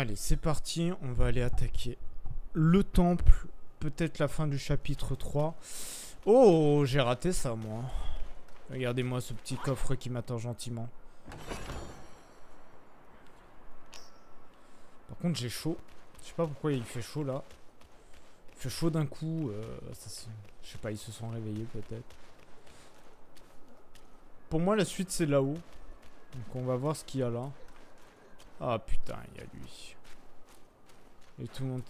Allez, c'est parti, on va aller attaquer le temple, peut-être la fin du chapitre 3. Oh, j'ai raté ça, moi. Regardez-moi ce petit coffre qui m'attend gentiment. Par contre, j'ai chaud. Je sais pas pourquoi il fait chaud, là. Il fait chaud d'un coup. Je sais pas, ils se sont réveillés, peut-être. Pour moi, la suite, c'est là-haut. Donc, on va voir ce qu'il y a là. Ah, putain, il y a lui. Et tout le monde...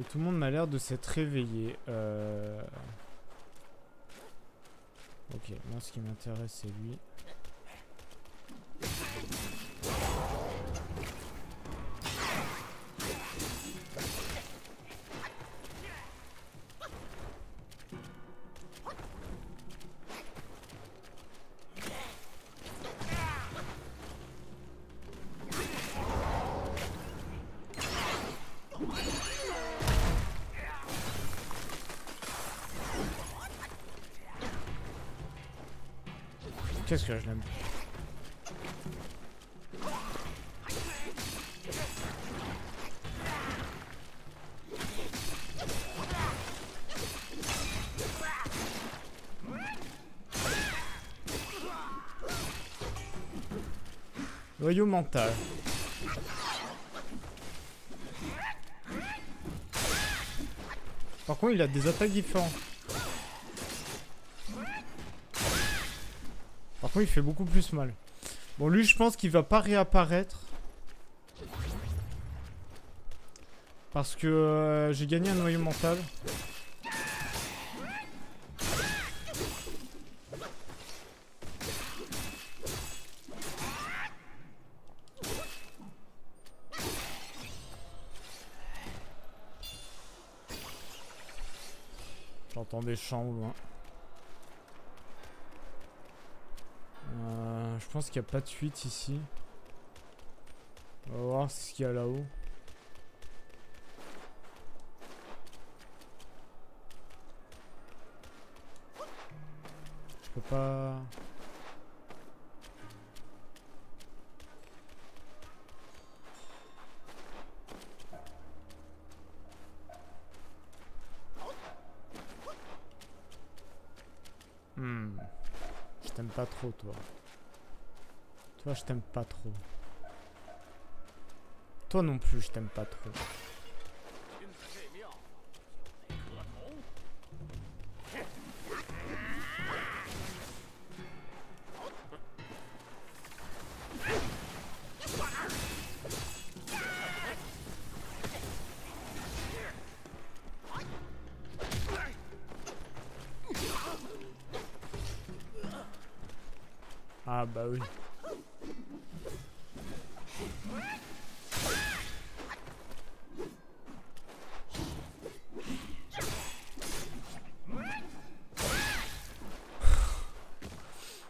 Et tout le monde m'a l'air de s'être réveillé. Ok, moi ce qui m'intéresse c'est lui. Qu'est-ce que je l'aime. Noyau mental. Par contre, il a des attaques différentes. Il fait beaucoup plus mal. Bon, lui, je pense qu'il va pas réapparaître. Parce que j'ai gagné un noyau mental. J'entends des chants au loin. Je pense qu'il n'y a pas de fuite ici. On va voir ce qu'il y a là-haut. Je peux pas... Je t'aime pas trop, toi. Toi, je t'aime pas trop. Toi non plus, je t'aime pas trop. Ah bah oui.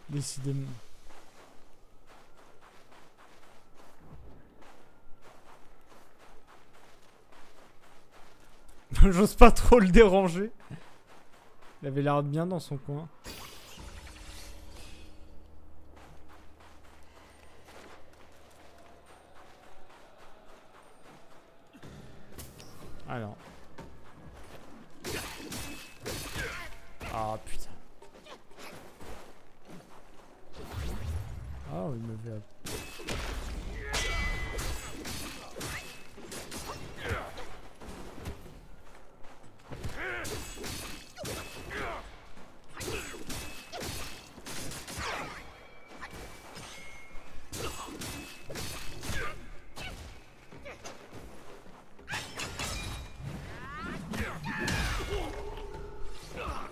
Décidément. J'ose pas trop le déranger. Il avait l'air bien dans son coin. Alors. Ah putain. Ah, il me fait...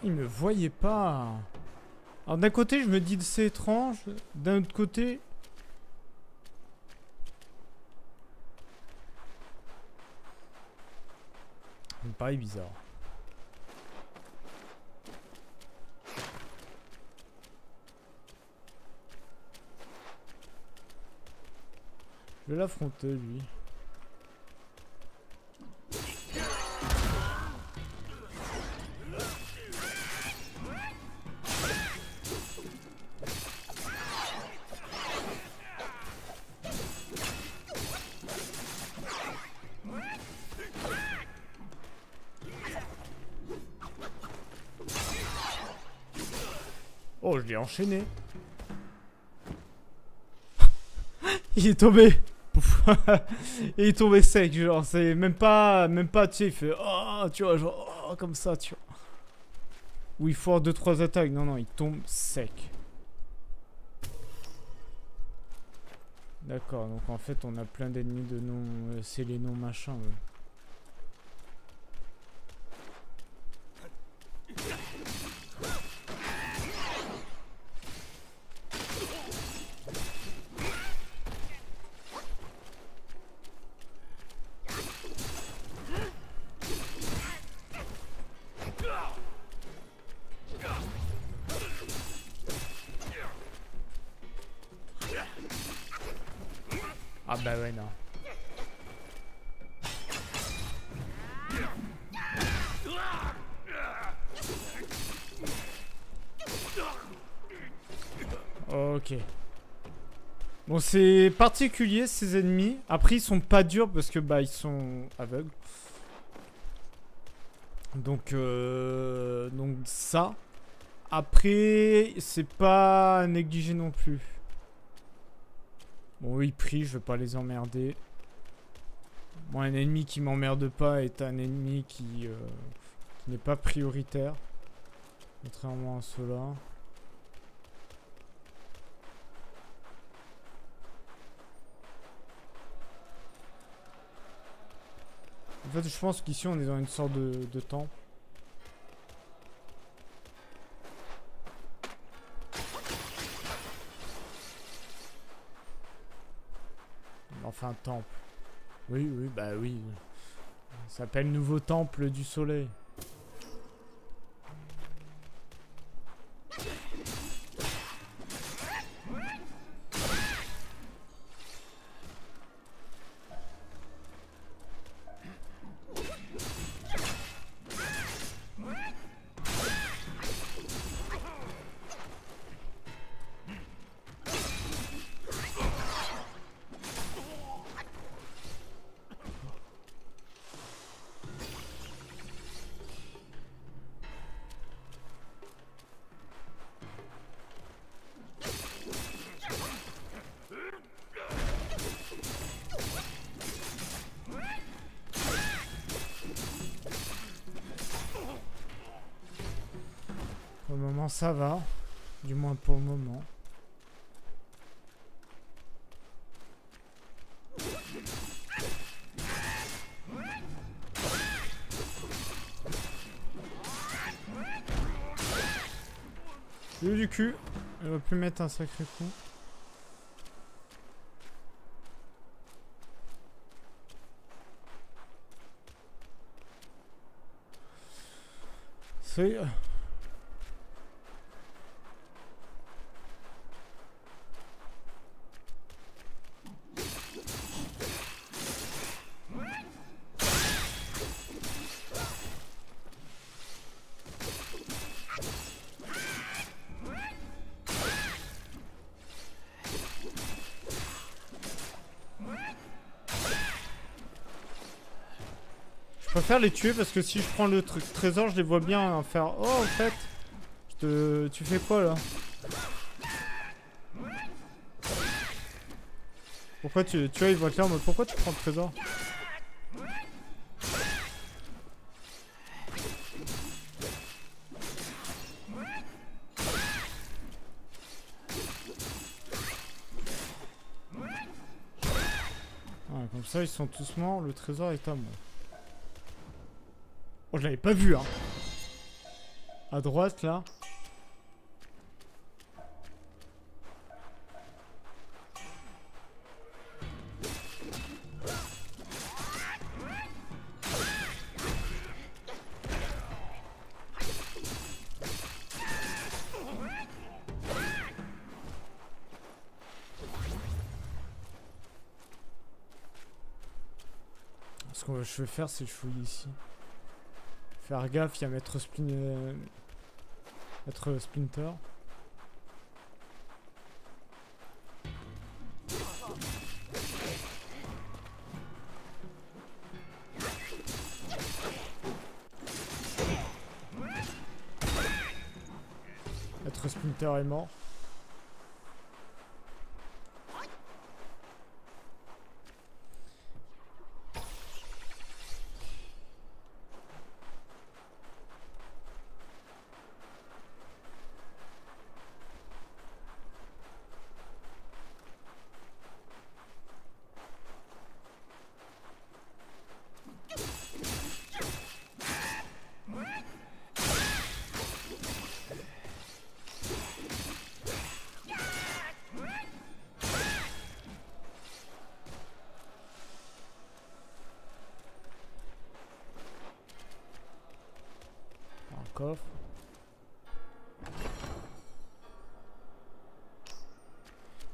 Il me voyait pas. Alors d'un côté je me dis c'est étrange, d'un autre côté... Ça me paraît bizarre. Je vais l'affronter lui. je l'ai enchaîné. Il est tombé. Pouf. Il est tombé sec, genre, c'est même pas, tu sais, il fait, oh, tu vois, genre, oh, comme ça, tu vois. Ou il faut 2-3 attaques, non, non, il tombe sec. D'accord, donc en fait, on a plein d'ennemis de non, c'est les non machins, ouais. Ah bah ouais, non. Ok. Bon, c'est particulier, ces ennemis. Après, ils sont pas durs parce que, bah, ils sont aveugles. Donc ça. Après, c'est pas négligé non plus. Bon, ils prient, je veux pas les emmerder. Moi, un ennemi qui m'emmerde pas est un ennemi qui n'est pas prioritaire. Contrairement à ceux-là. En fait, je pense qu'ici, on est dans une sorte de temple. Enfin, temple. Oui, oui, bah oui. Ça s'appelle Nouveau Temple du Soleil. Ça va, du moins pour le moment. J'ai eu du cul, elle va plus mettre un sacré coup. C'est... Je préfère les tuer parce que si je prends le truc trésor, je les vois bien faire. Oh, en fait, tu fais quoi là? Pourquoi tu vois, ils voient clair en mode pourquoi tu prends le trésor? Ouais, comme ça, ils sont tous morts. Le trésor est à moi. Oh, je l'avais pas vu, hein. À droite, là. Ce que je vais faire, c'est fouiller ici. Faire gaffe, il y a Maître Splinter. Maître Splinter, L'auteur est mort.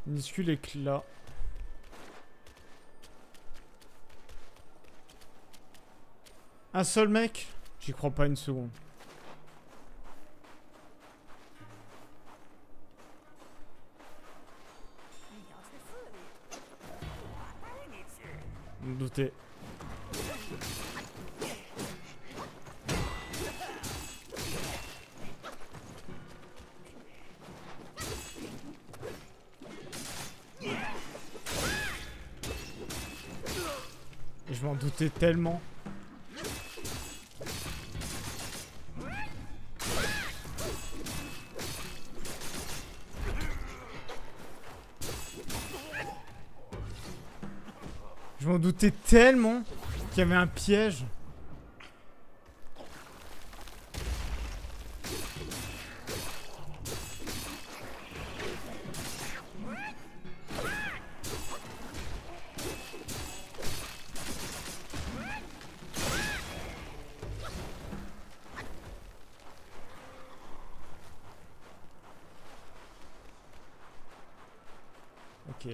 Minuscule éclat. Un seul mec? J'y crois pas une seconde. Vous me doutez. Je m'en doutais tellement. Je m'en doutais tellement qu'il y avait un piège.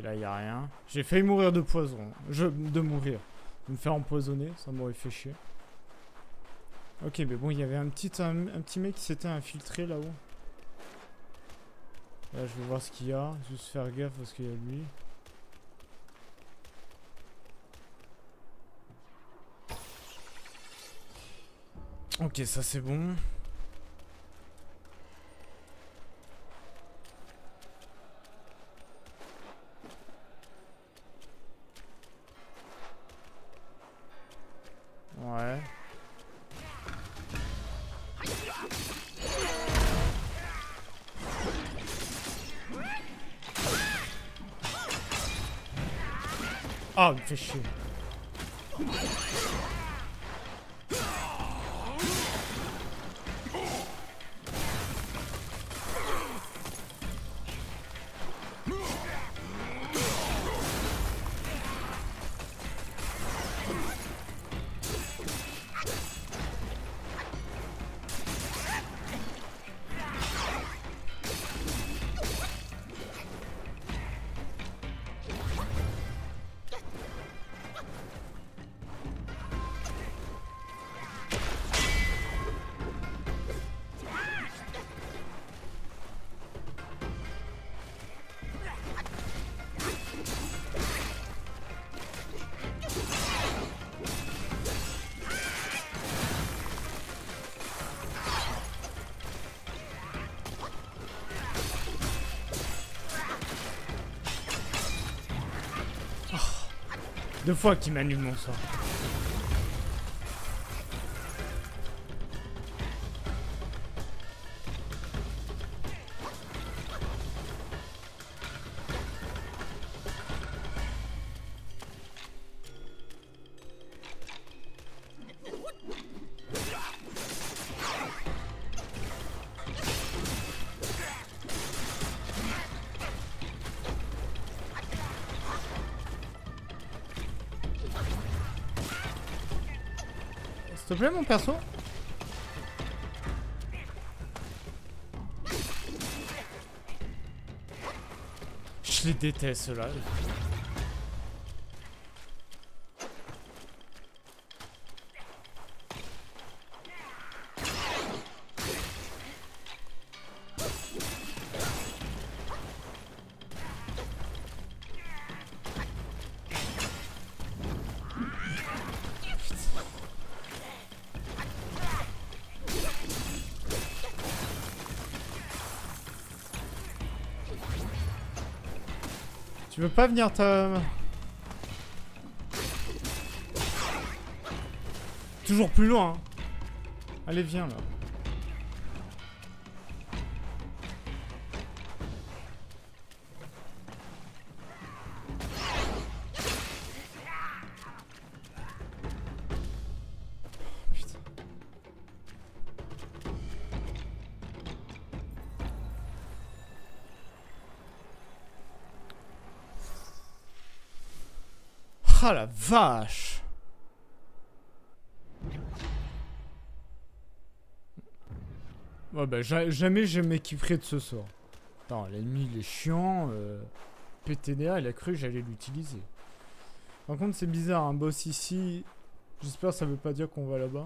Là y a rien. J'ai failli mourir de poison. De me faire empoisonner, ça m'aurait fait chier. Ok, mais bon, il y avait un petit mec qui s'était infiltré là-haut. Là, je vais voir ce qu'il y a. Juste faire gaffe parce qu'il y a lui. Ok, ça c'est bon. Ah, oh, il me fait chier. Deux fois qu'il m'annule mon sort. S'il te plaît, mon perso. Je les déteste là. Tu veux pas venir, Tom? Toujours plus loin. Allez, viens là. Ah la vache! Ouais bah jamais je m'équiperai de ce sort. Attends, l'ennemi il est chiant. PTDA il a cru que j'allais l'utiliser. Par contre c'est bizarre, un boss ici. J'espère que ça veut pas dire qu'on va là-bas.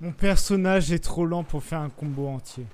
Mon personnage est trop lent pour faire un combo entier.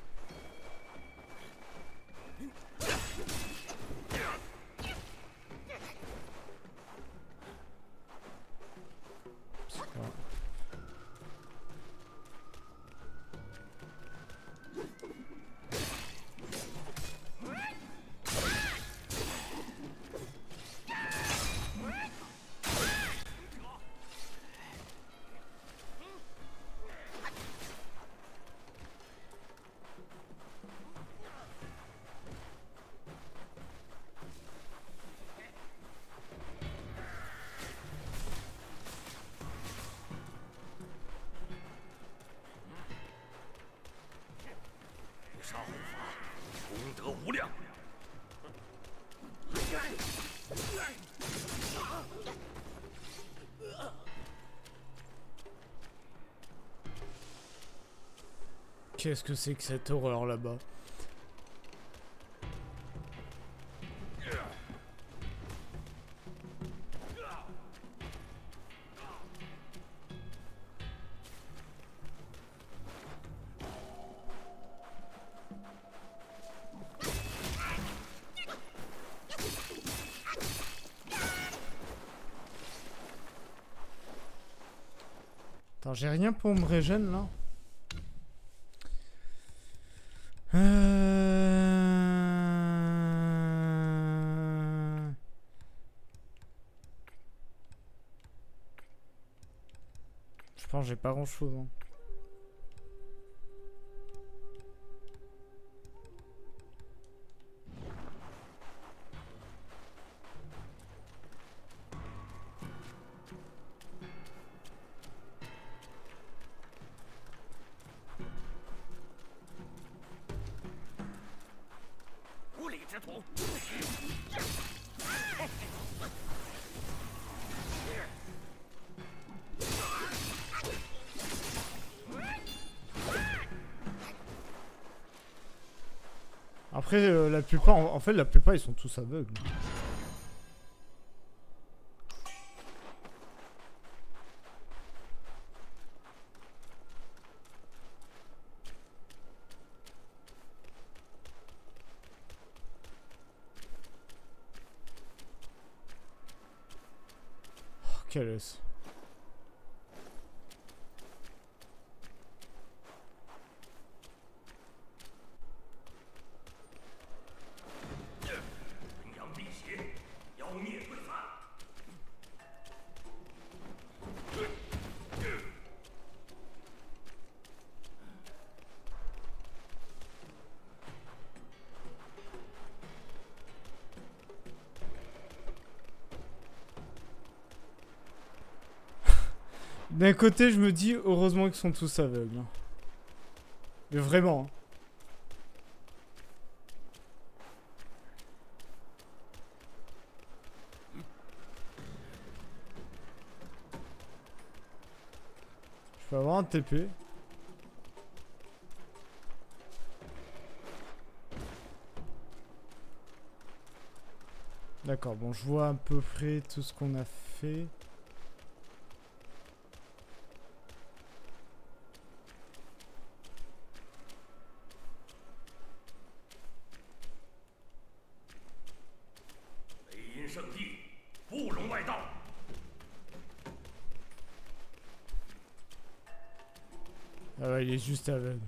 Qu'est-ce que c'est que cette horreur là-bas? Attends, j'ai rien pour me régénérer là. Je pense que j'ai pas grand chose. Hein. Après, la plupart, en fait, la plupart, ils sont tous aveugles. Oh, quelle est-ce? D'un côté, je me dis, heureusement qu'ils sont tous aveugles. Mais vraiment. Je peux avoir un TP. D'accord, bon, je vois à peu près tout ce qu'on a fait. Ah ouais, il est juste aveugle.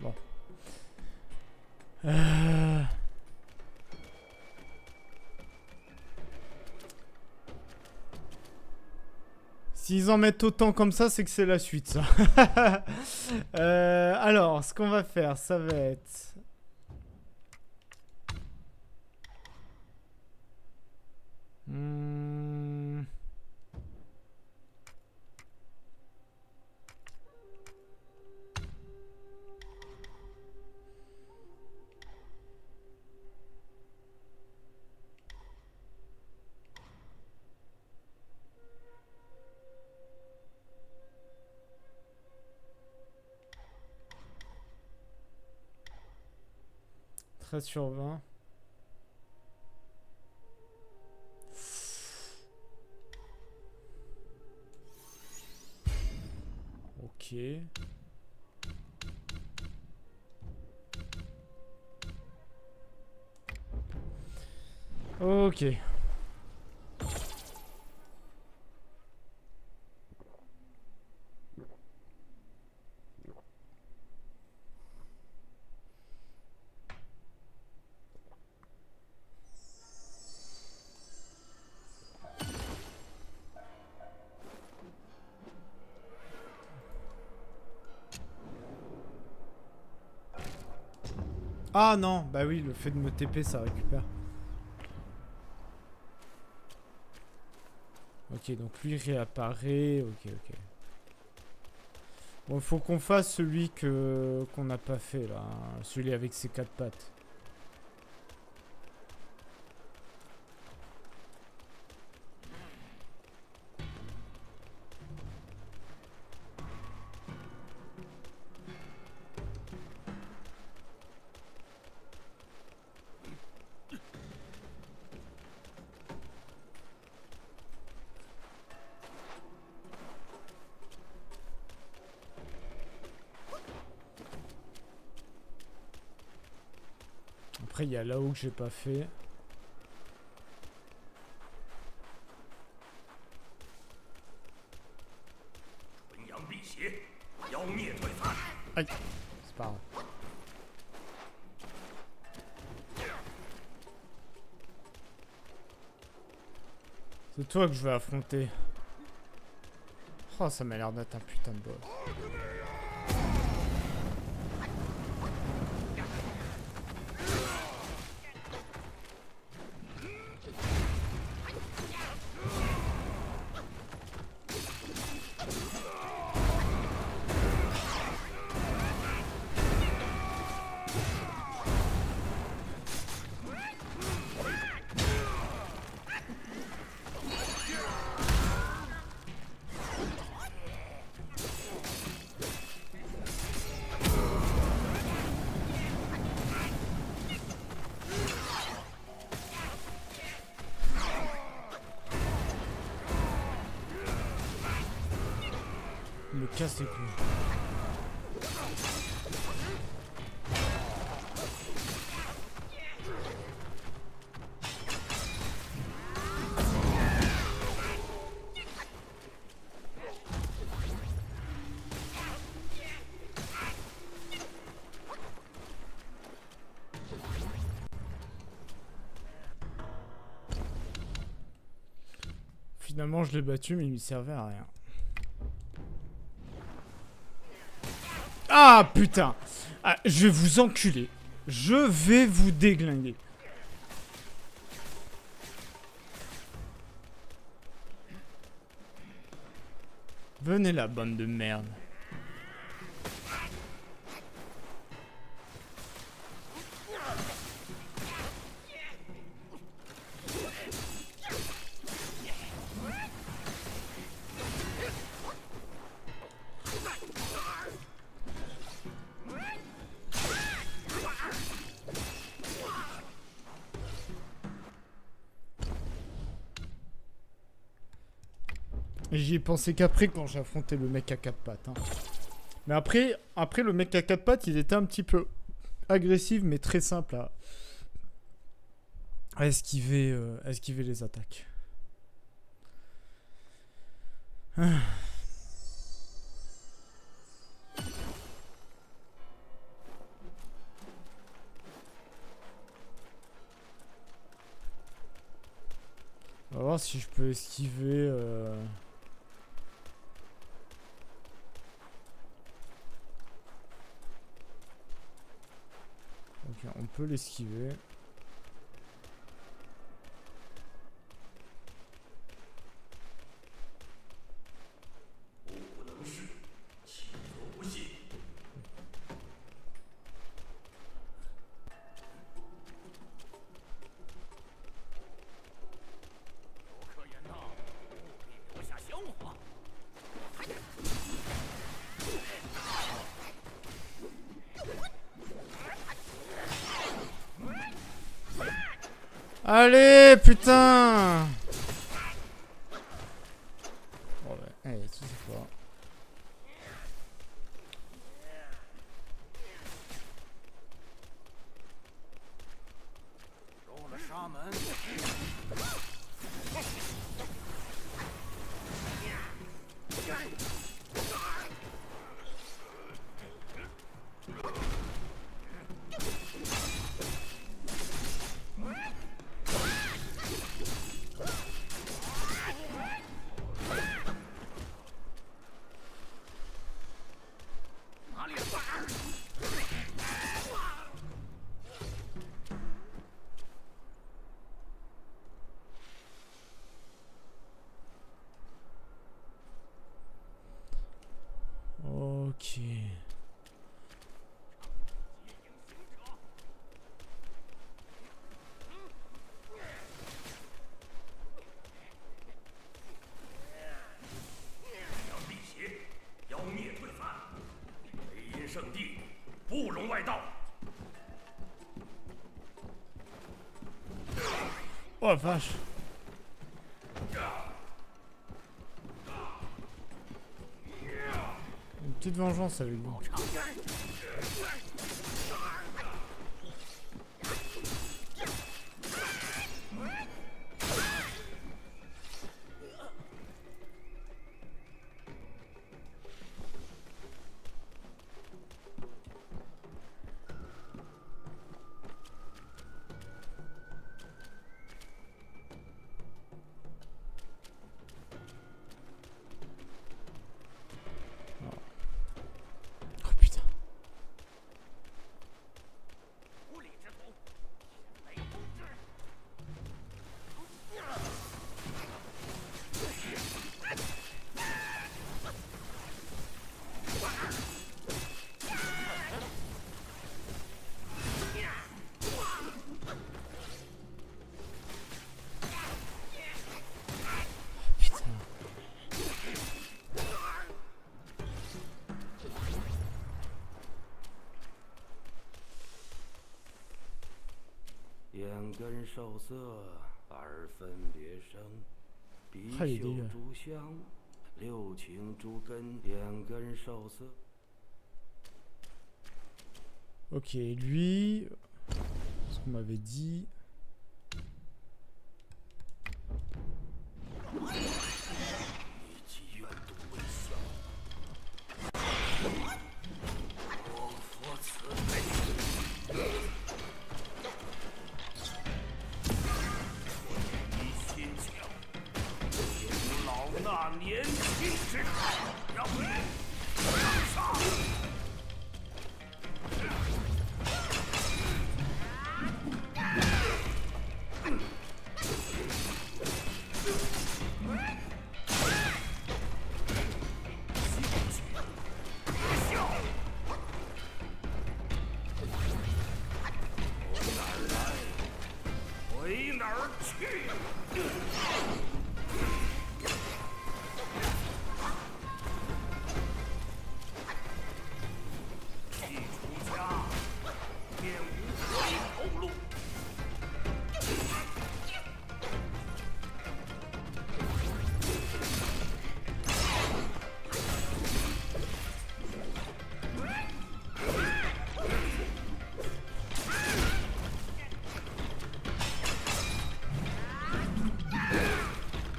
Bon. S'ils en mettent autant comme ça, c'est que c'est la suite, ça. Alors, ce qu'on va faire, ça va être... sur 20. Ok. Ok. Ah non, bah oui, le fait de me TP, ça récupère. Ok, donc lui réapparaît. Ok, ok. Bon, il faut qu'on fasse celui que qu'on n'a pas fait là, hein. Celui avec ses 4 pattes. Après, il y a là-haut que j'ai pas fait. Aïe, c'est pas grave. C'est toi que je vais affronter. Oh, ça m'a l'air d'être un putain de boss. Casse les couilles. Finalement, je l'ai battu, mais il ne servait à rien. Ah putain, ah, je vais vous enculer. Je vais vous déglinguer. Venez là, bande de merde. J'y ai pensé qu'après quand j'ai affronté le mec à 4 pattes. Hein. Mais après le mec à 4 pattes, il était un petit peu agressif mais très simple à esquiver, les attaques. Ah. On va voir si je peux esquiver... Ok, on peut l'esquiver. Allez, putain! Oh bah, allez, tout c'est fort. Oh vache. Une petite vengeance avec moi. Ok, lui, ce qu'on m'avait dit.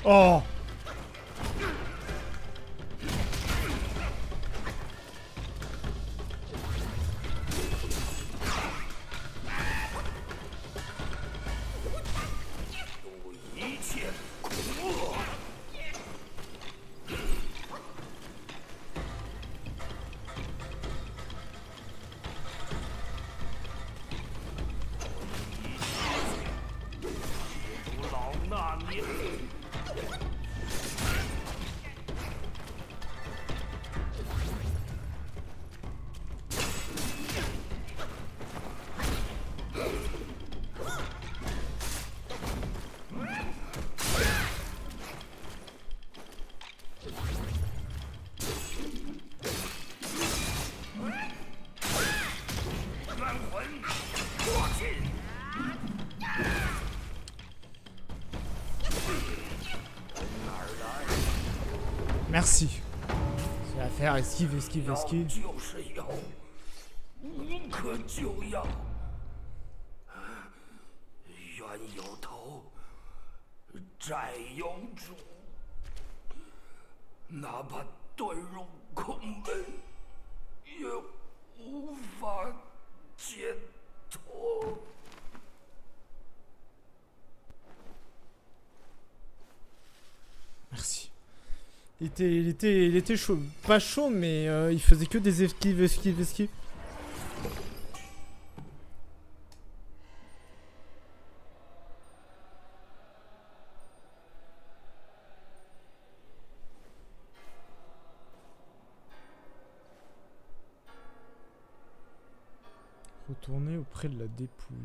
Oh. Merci. C'est à faire, esquive, esquive, esquive. Merci. Il était chaud, pas chaud, mais il faisait que des esquives, esquives, esquives. Retourner auprès de la dépouille.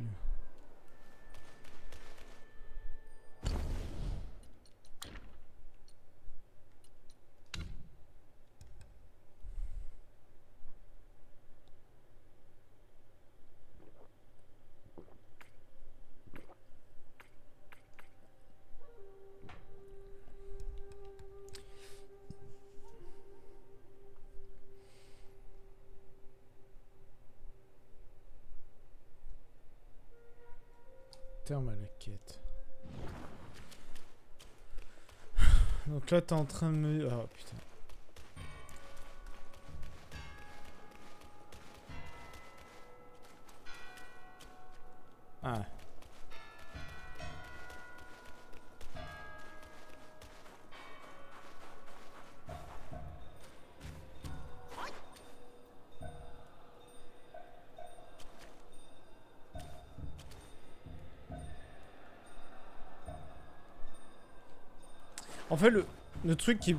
Terme à la quête. Donc là t'es en train de me... Oh putain. Ah. En fait, le truc qui est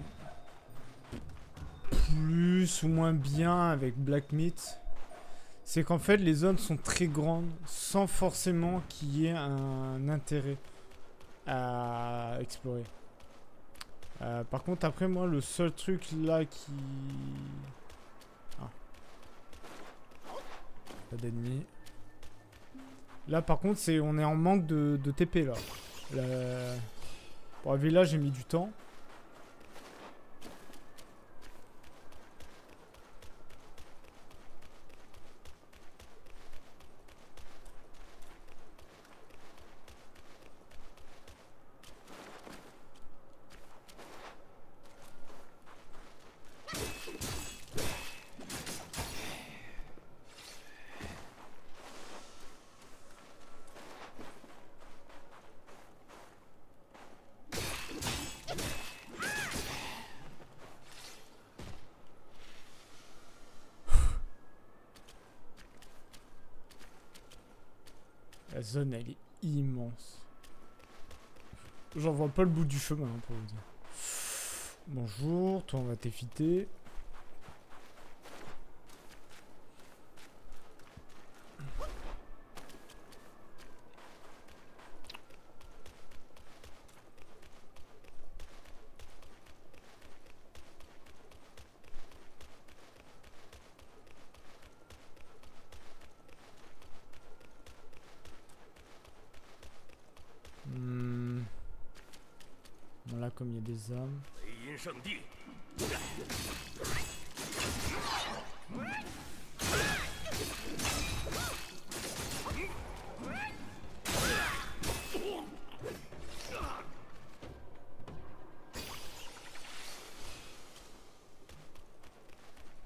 plus ou moins bien avec Black Myth, c'est qu'en fait, les zones sont très grandes sans forcément qu'il y ait un intérêt à explorer. Par contre, après, moi, le seul truc là qui... Ah. Pas d'ennemis. Là, par contre, c'est on est en manque de TP, là. Pour arriver là, j'ai mis du temps. La zone, elle est immense. J'en vois pas le bout du chemin, hein, pour vous dire. Bonjour, toi on va t'éviter. comme il y a des âmes.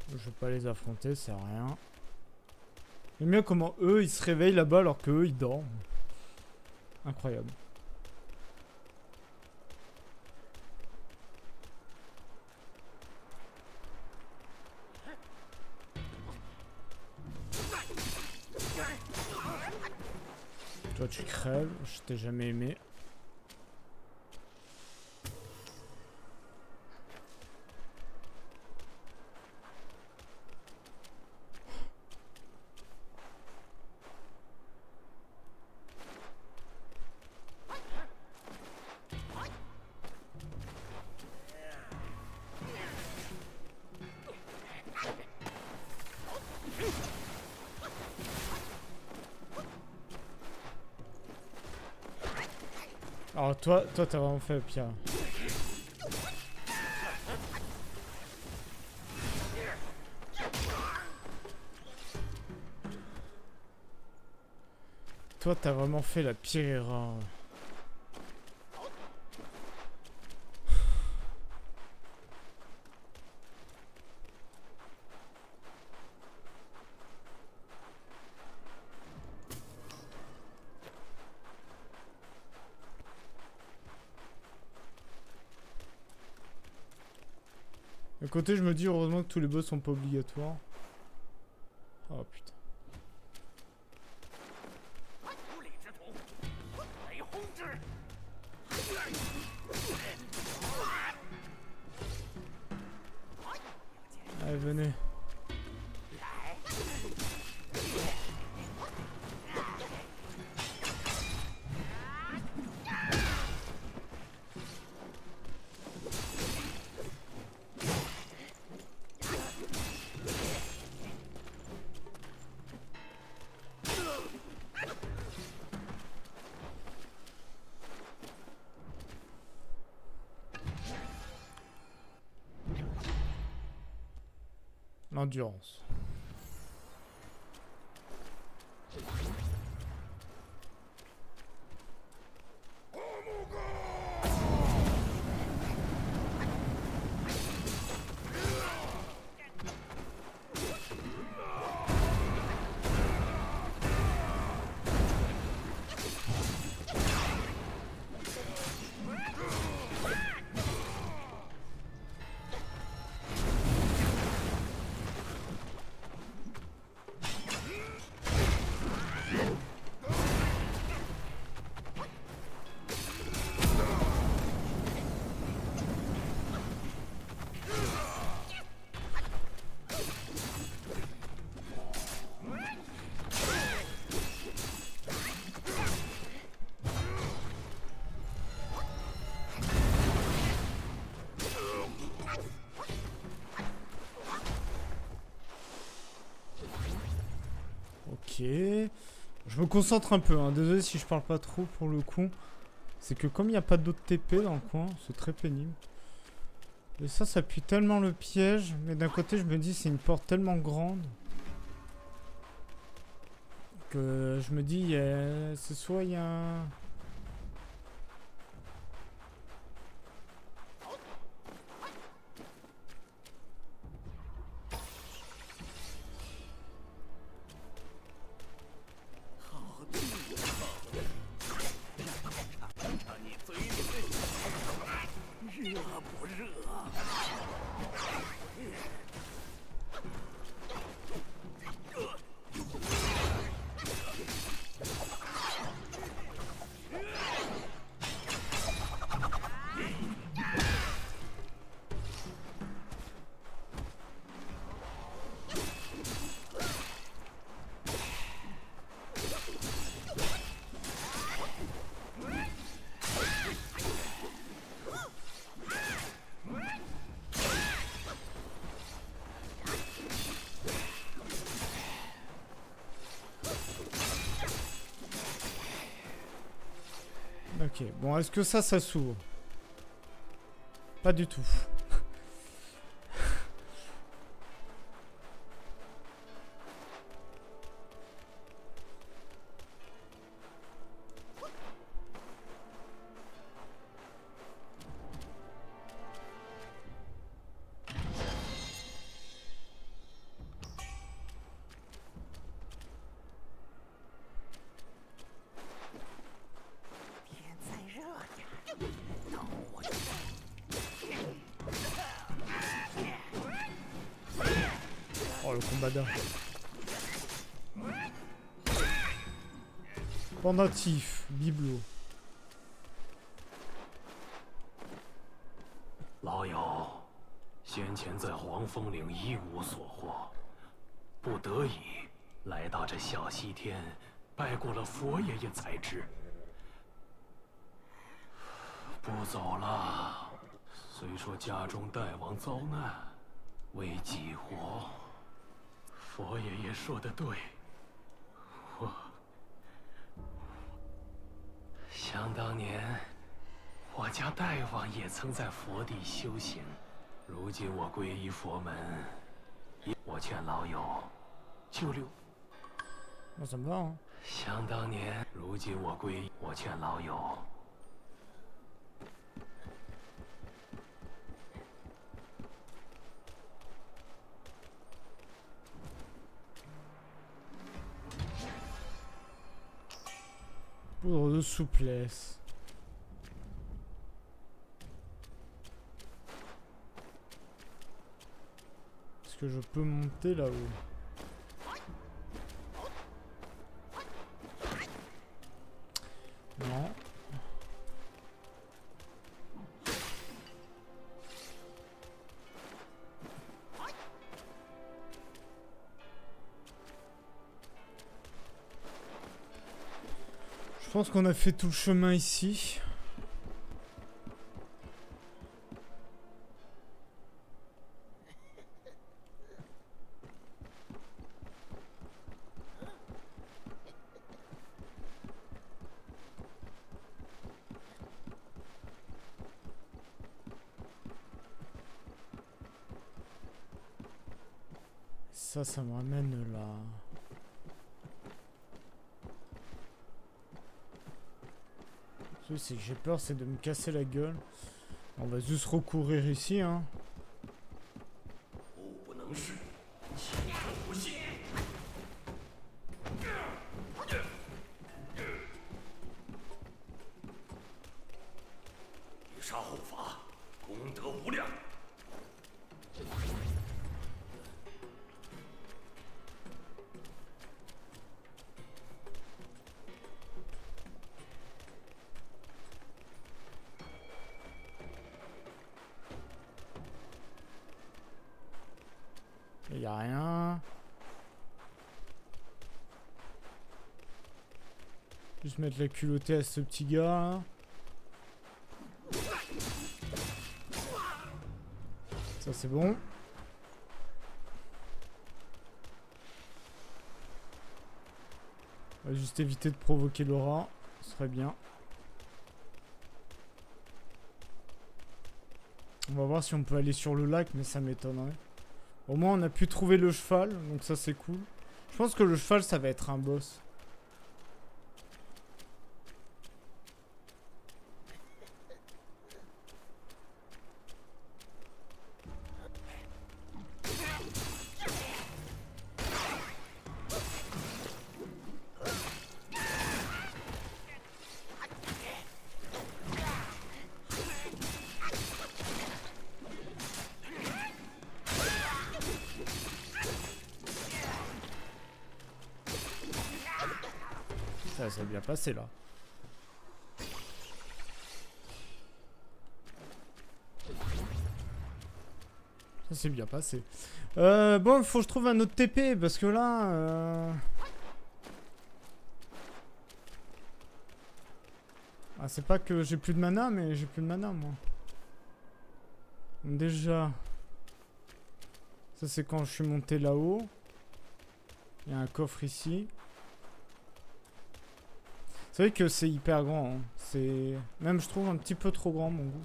Je vais pas les affronter, c'est rien. J'aime bien comment eux ils se réveillent là-bas alors qu'eux ils dorment. Incroyable. Toi tu crèves, je t'ai jamais aimé. Alors toi t'as vraiment fait Pierre. Toi t'as vraiment fait la pire erreur. D'un côté, je me dis heureusement que tous les boss sont pas obligatoires. Oh putain. Allez, venez. L'endurance. Ok, je me concentre un peu, hein. Désolé si je parle pas trop pour le coup. C'est que comme il n'y a pas d'autres TP dans le coin, c'est très pénible. Et ça pue tellement le piège, mais d'un côté je me dis c'est une porte tellement grande que je me dis c'est soit il y a un... Ok, bon, est-ce que ça s'ouvre? Pas du tout. Pendatif, bibelot. Bon, ça me va, hein. Poudre de souplesse. Est-ce que je peux monter là-haut? Non. Je pense qu'on a fait tout le chemin ici. Ça me ramène là. Ce que c'est que j'ai peur, c'est de me casser la gueule. On va juste recourir ici, hein. Mettre la culottée à ce petit gars. Ça c'est bon. On va juste éviter de provoquer Laura, ce serait bien. On va voir si on peut aller sur le lac, mais ça m'étonnerait. Au moins on a pu trouver le cheval, donc ça c'est cool. Je pense que le cheval ça va être un boss. Ça a bien passé là. Ça s'est bien passé. Bon, faut que je trouve un autre TP parce que là... Ah, c'est pas que j'ai plus de mana, mais j'ai plus de mana moi. Déjà. Ça c'est quand je suis monté là-haut. Il y a un coffre ici. C'est vrai que c'est hyper grand, hein. C'est même je trouve un petit peu trop grand mon goût.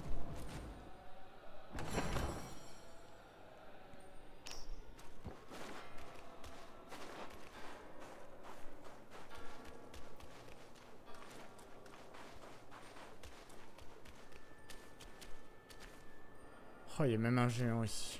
Oh, il y a même un géant ici.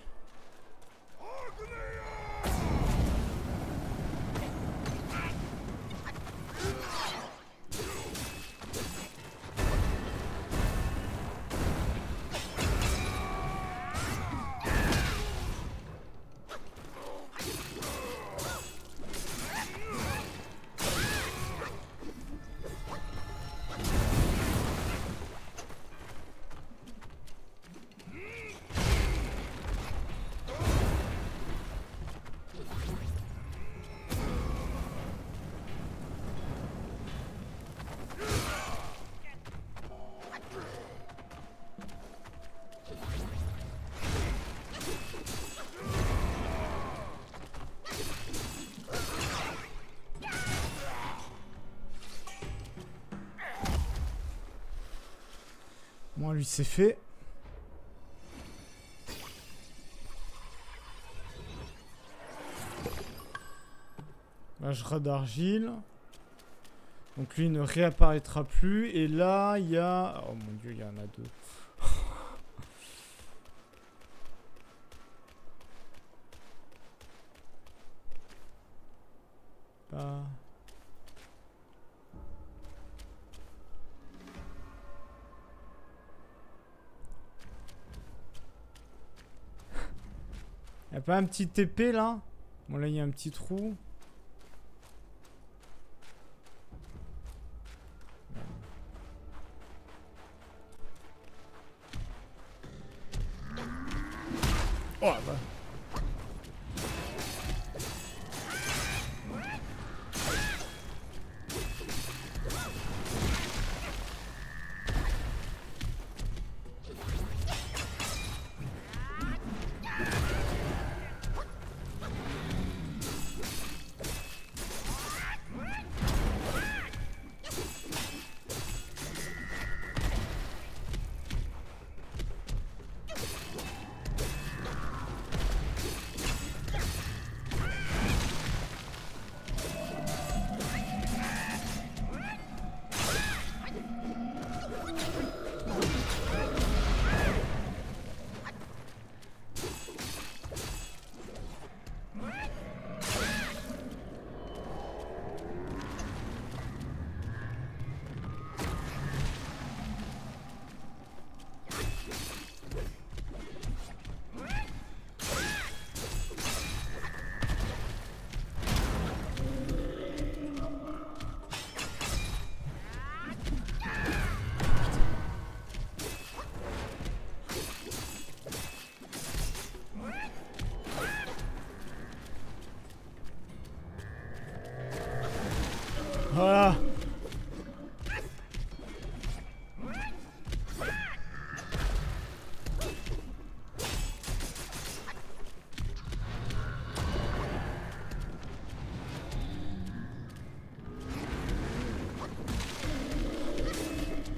Moi, lui, c'est fait. Là, je rade d'argile. Donc, lui, il ne réapparaîtra plus. Et là, il y a... Oh mon dieu, il y en a deux. Là. Y'a pas un petit TP là? Bon là il y a un petit trou. Oh bah. Voilà.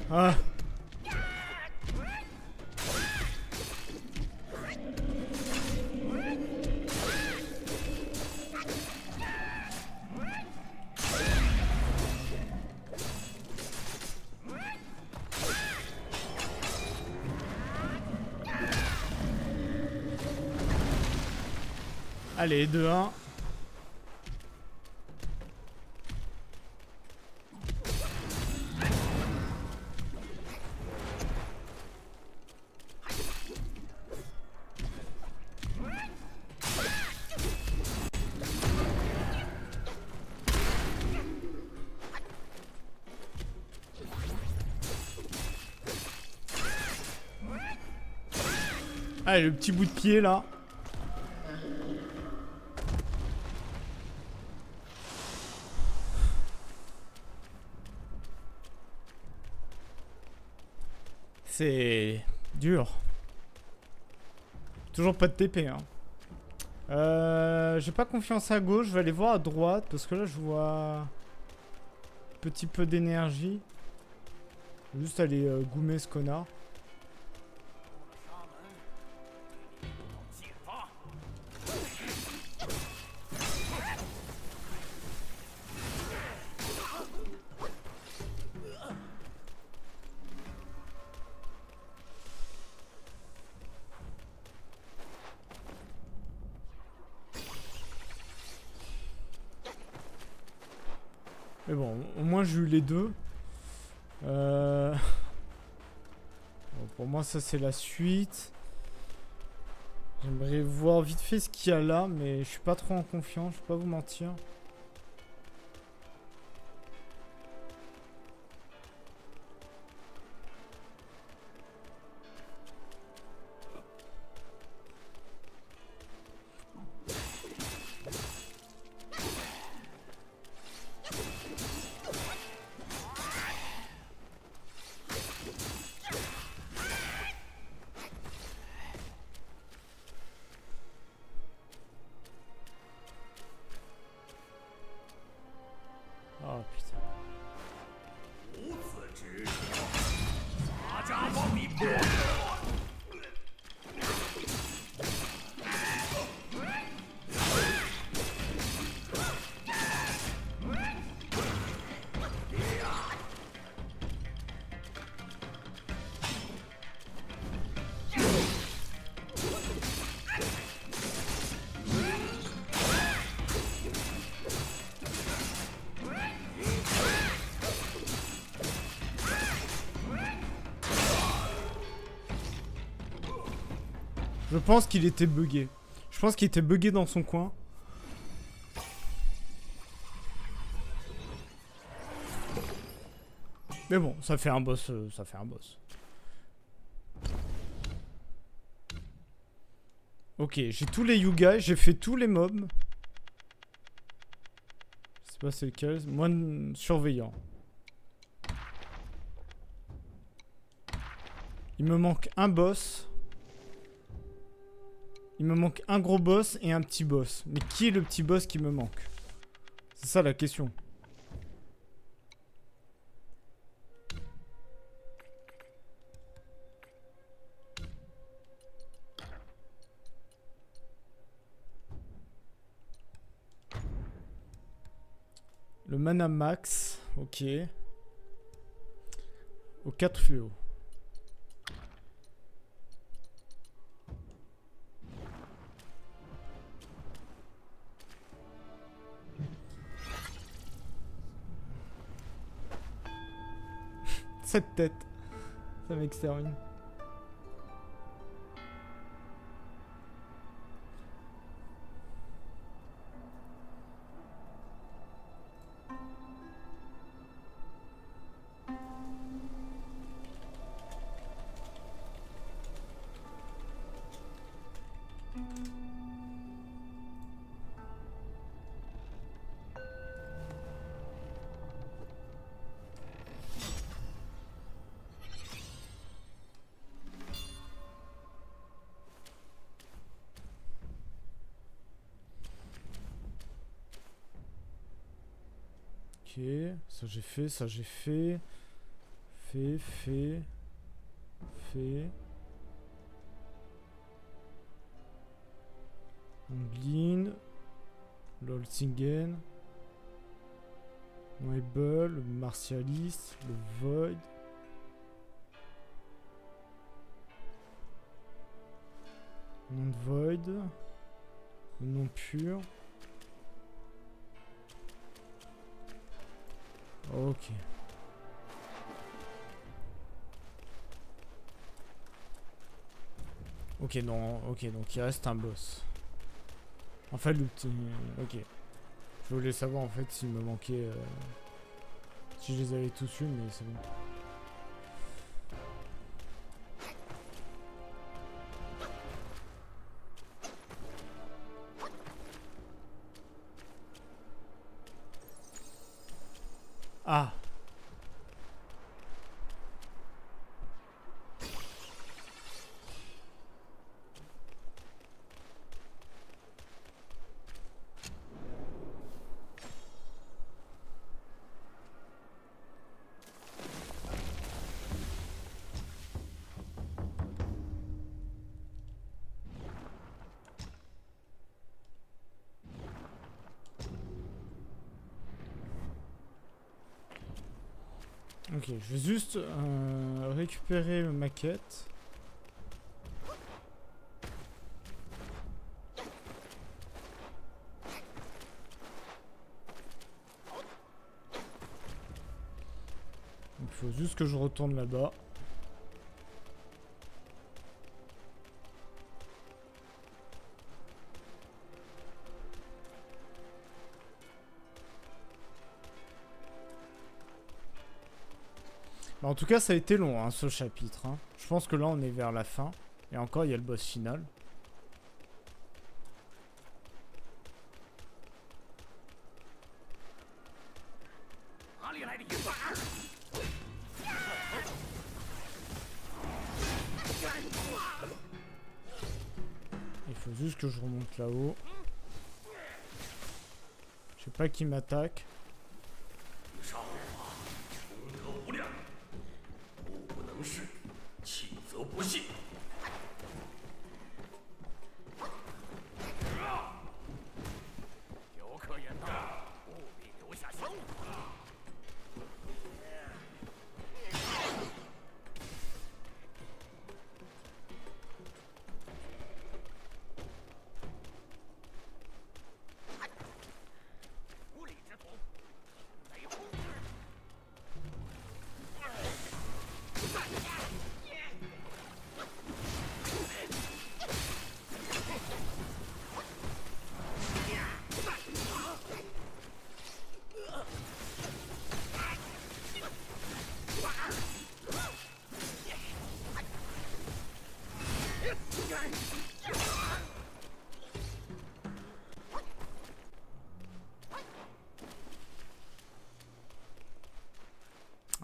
Ah. Allez, 2-1. Allez, le petit bout de pied là. C'est dur. Toujours pas de TP. Hein. J'ai pas confiance à gauche. Je vais aller voir à droite parce que là je vois un petit peu d'énergie. Juste aller goumer ce connard. Mais bon, au moins j'ai eu les deux. Bon, pour moi, ça c'est la suite. J'aimerais voir vite fait ce qu'il y a là, mais je suis pas trop en confiance, je vais pas vous mentir. Je pense qu'il était bugué. Je pense qu'il était bugué dans son coin. Mais bon, ça fait un boss, ça fait un boss. Ok, j'ai tous les Yugai, j'ai fait tous les mobs. Je sais pas c'est lequel, moine surveillant. Il me manque un boss. Il me manque un gros boss et un petit boss. Mais qui est le petit boss qui me manque? C'est ça la question. Le mana max, ok. Aux 4 fléaux. Cette tête, ça m'extermine. Ok, ça j'ai fait, ça j'ai fait. Fait. Onglin. Lol Singen. Noble, le Martialiste, le Void. Non Void. Le nom pur. Ok. Ok, non, ok, donc il reste un boss. Enfin, le petit. Ok. Je voulais savoir en fait s'il me manquait. Si je les avais tous eus, mais c'est bon. Ah. Ok, je vais juste récupérer ma quête. faut juste que je retourne là-bas. Bah, en tout cas, ça a été long, hein, ce chapitre. Hein. Je pense que là, on est vers la fin. Et encore, il y a le boss final. Il faut juste que je remonte là-haut. Je sais pas qui m'attaque.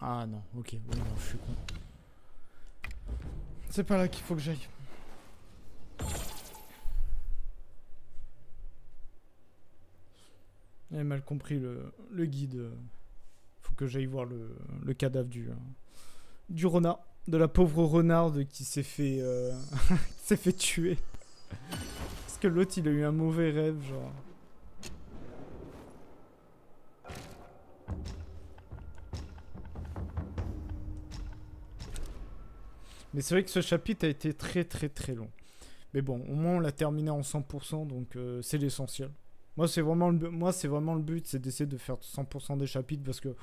Ah non, ok, oui, non, je suis con. C'est pas là qu'il faut que j'aille. J'ai mal compris le guide. Faut que j'aille voir le cadavre du renard. De la pauvre renarde qui s'est fait, s'est fait tuer. Parce que l'autre, il a eu un mauvais rêve, genre. Mais c'est vrai que ce chapitre a été très long. Mais bon, au moins on l'a terminé en 100%, donc c'est l'essentiel. Moi c'est vraiment, le but, c'est d'essayer de faire 100% des chapitres, parce que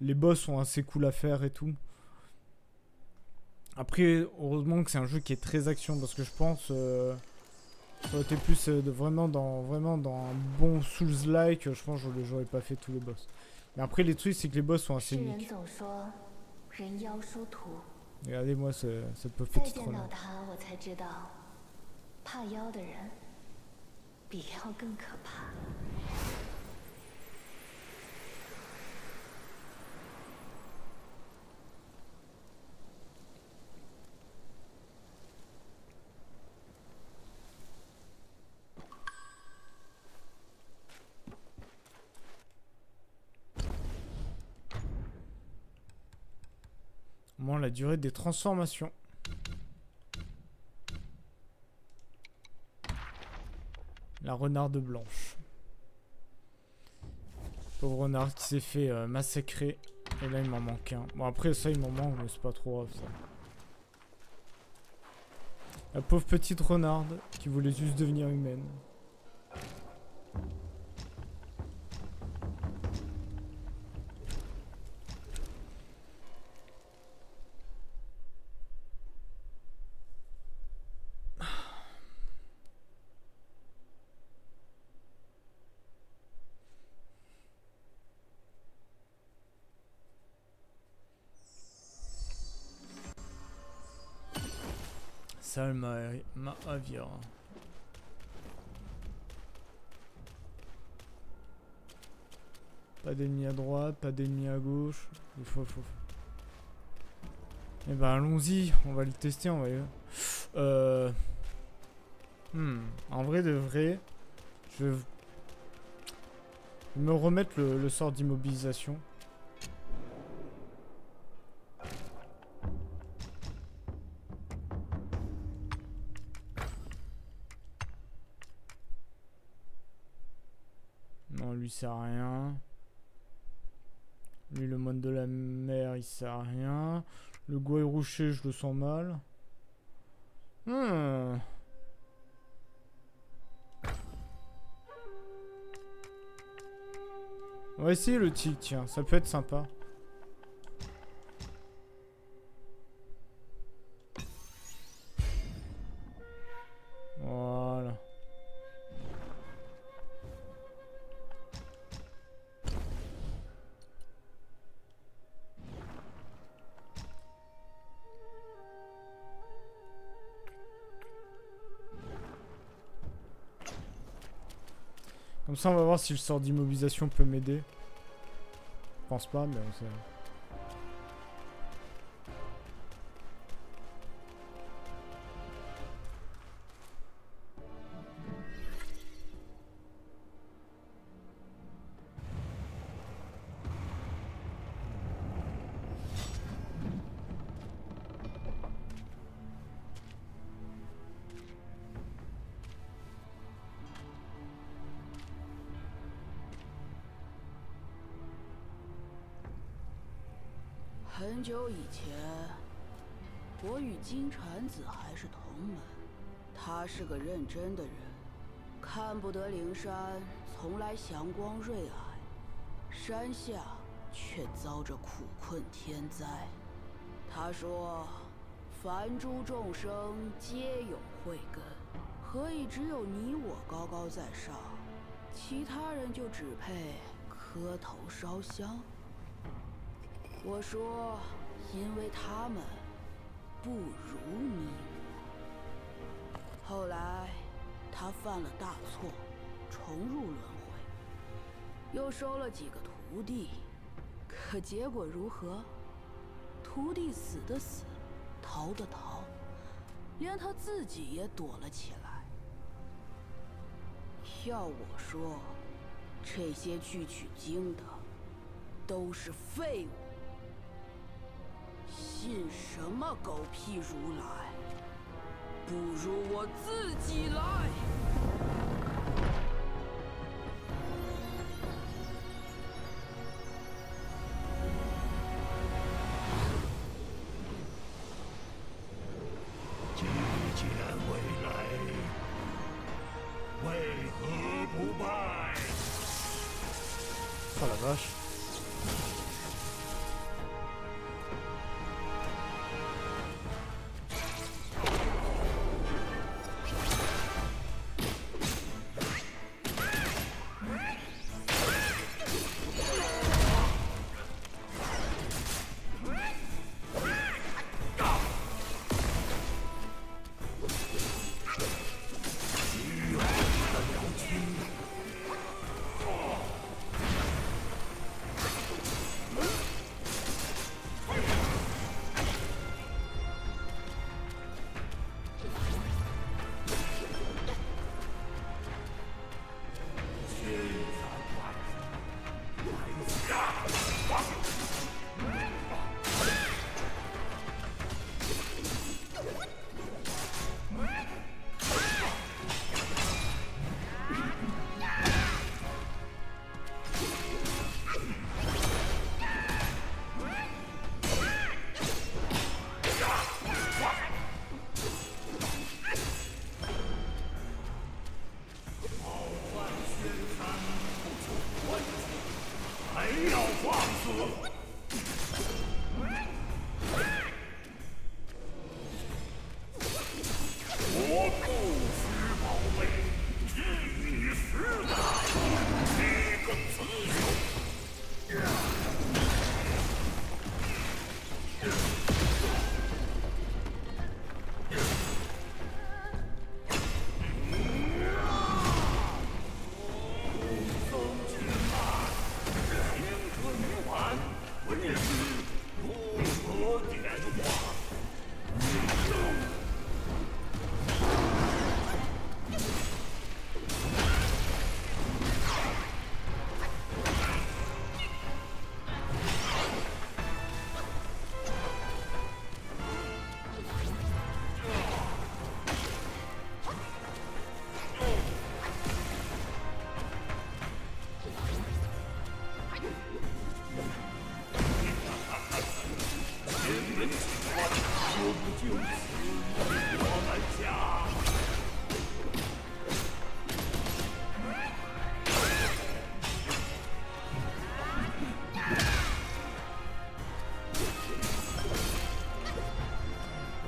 les boss sont assez cool à faire et tout. Après, heureusement que c'est un jeu qui est très action, parce que je pense ça aurait été plus vraiment dans un bon Souls-like, je pense que je n'aurais pas fait tous les boss. Mais après, les trucs, c'est que les boss sont assez uniques. Regardez-moi cette petite renarde. La durée des transformations. La renarde blanche. Pauvre renarde qui s'est fait massacrer. Et là, il m'en manque un. Bon, après, ça, il m'en manque, mais c'est pas trop grave, ça. La pauvre petite renarde qui voulait juste devenir humaine. Ma avion. Pas d'ennemis à droite, pas d'ennemis à gauche. Il faut. Eh ben allons-y, on va le tester, on va y aller. En vrai de vrai, je vais me remettre le sort d'immobilisation. Sert à rien. Lui, le moine de la mer, il sert à rien. Le goy rouché, je le sens mal. On va essayer le tic, tiens, ça peut être sympa. Comme ça, on va voir si le sort d'immobilisation peut m'aider. Je pense pas, mais on sait. Oh la vache.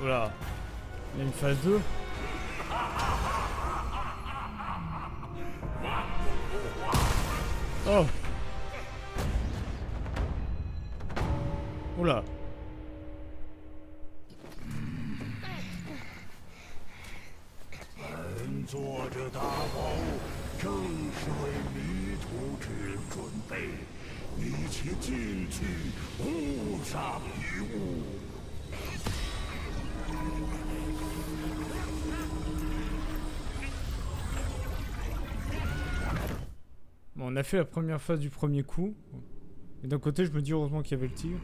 Voilà. Il y a une phase 2. Oh. Oula. 正是为迷途之准备，你且进去，勿长一物。 Bon, on a fait la première phase du premier coup. Et d'un côté, je me dis heureusement qu'il y avait le tigre.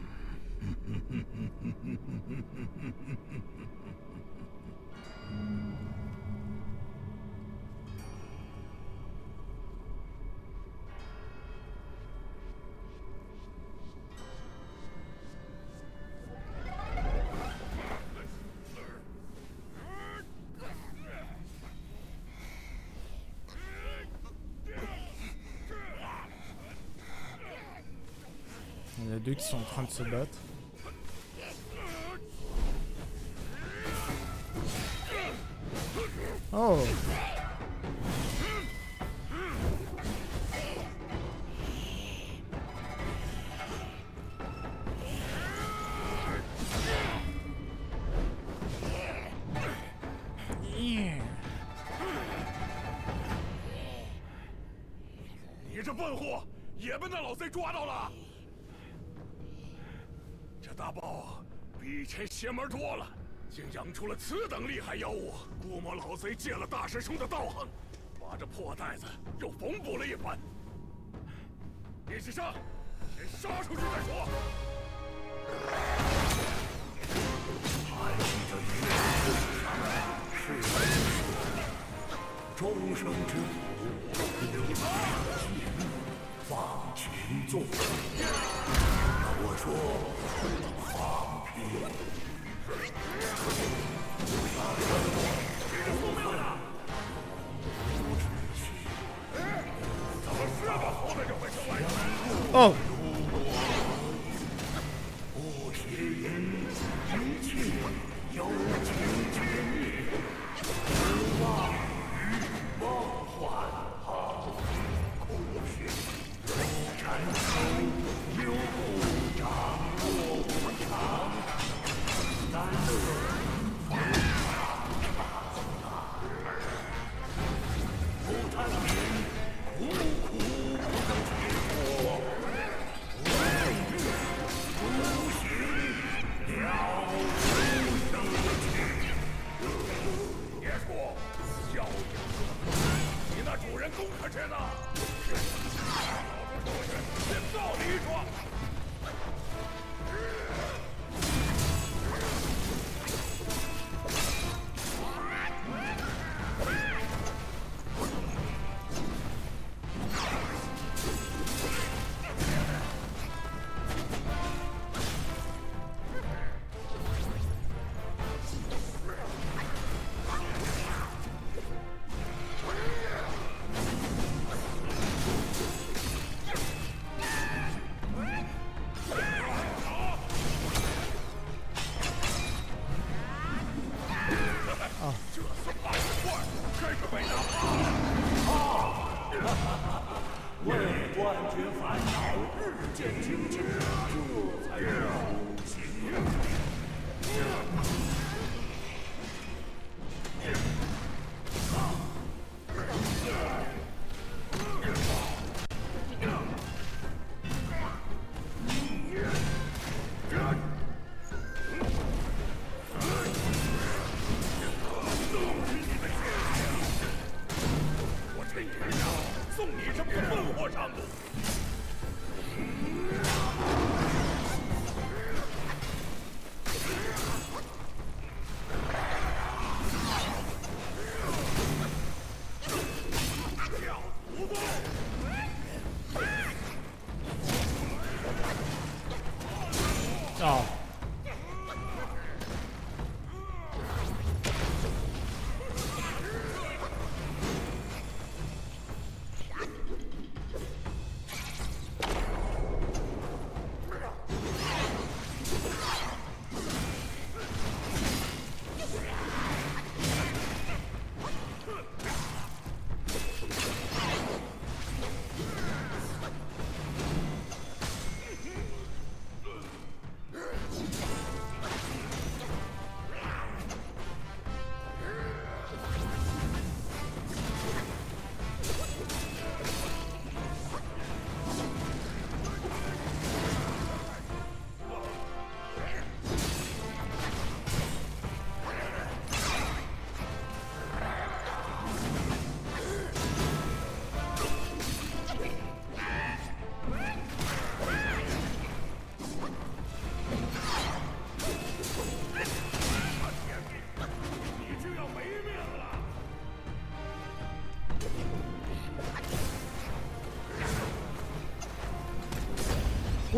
Il y en a deux qui sont en train de se battre. Oh! Oh!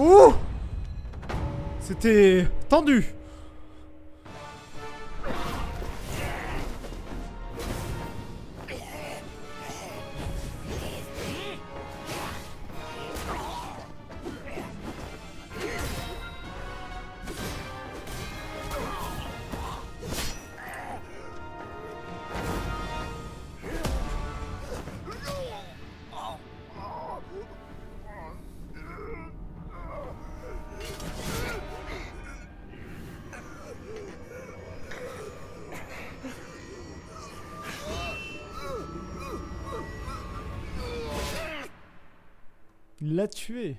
Ouh! C'était tendu. L'a tué.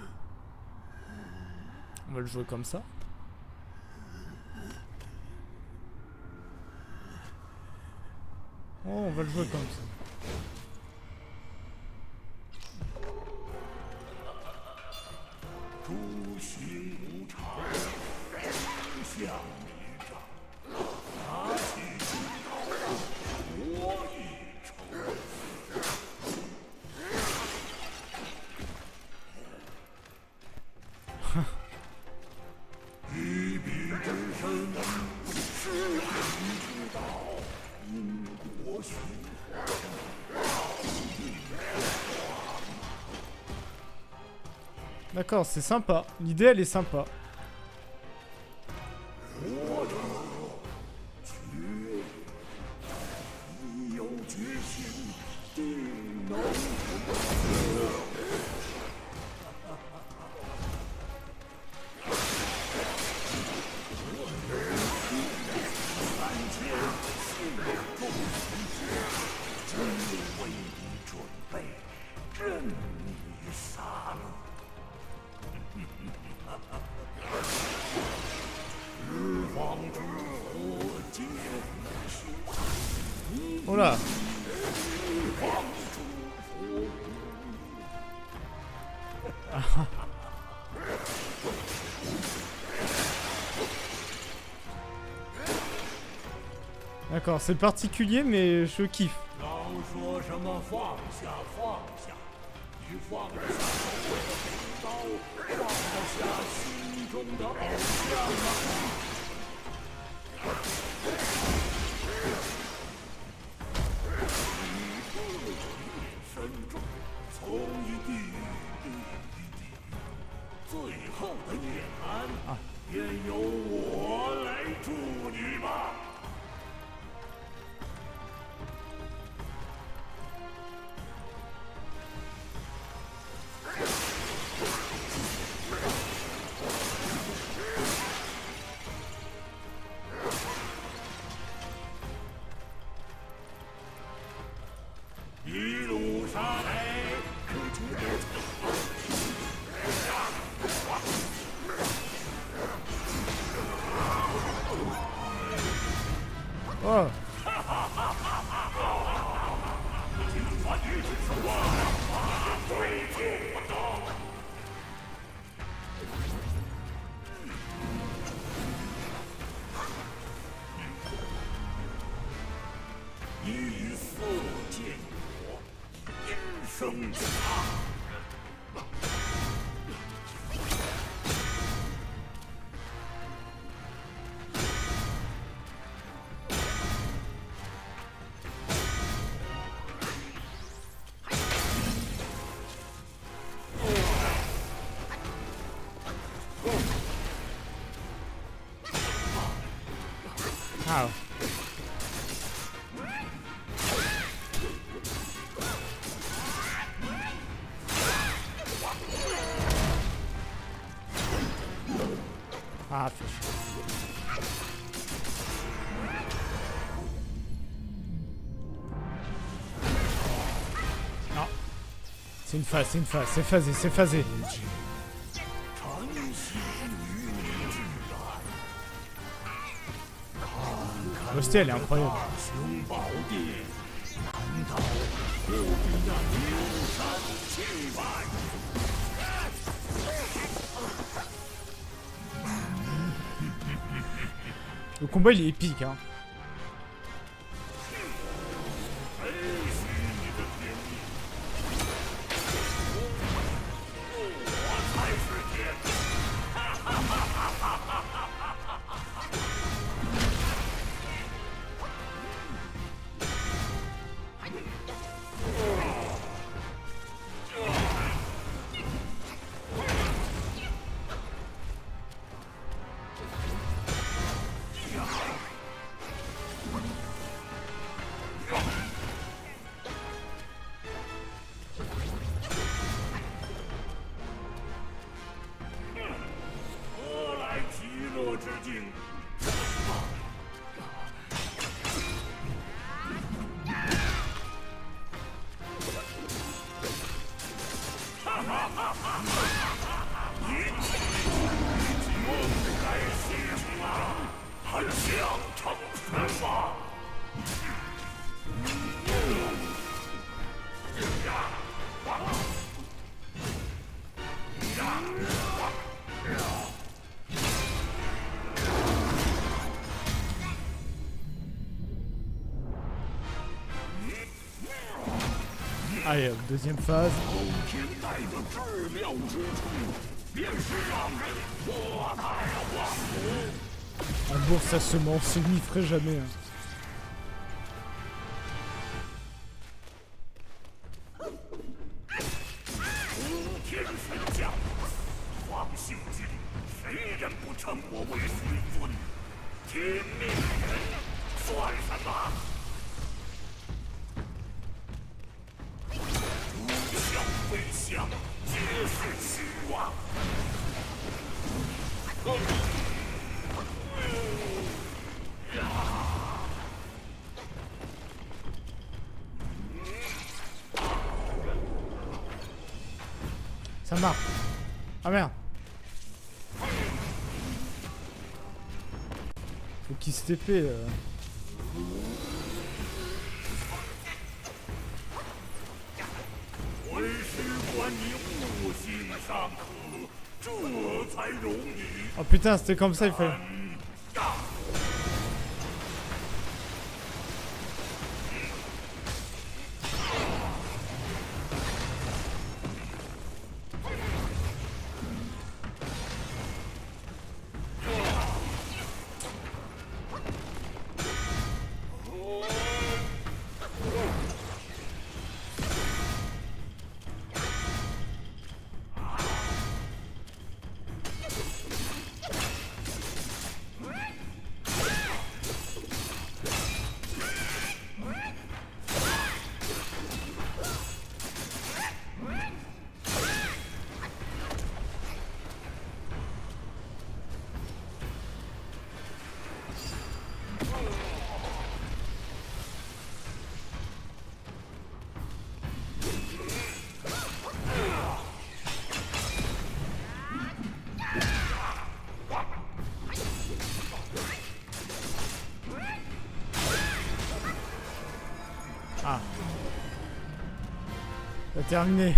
On va le jouer comme ça. Oh, on va le jouer comme ça. D'accord, c'est sympa. L'idée, elle est sympa. D'accord, c'est particulier mais je kiffe. Ah. How? Ah, fish. Non. C'est une phase, c'est phasé, L'hostie, elle est incroyable. Le combat il est épique hein. Allez, deuxième phase. En bourse, ça se ment, c'est n'y ferait jamais. Hein. Ça marche. Ah merde. Faut qu'il se TP. Oh putain, c'était comme ça, il fallait. Terminé.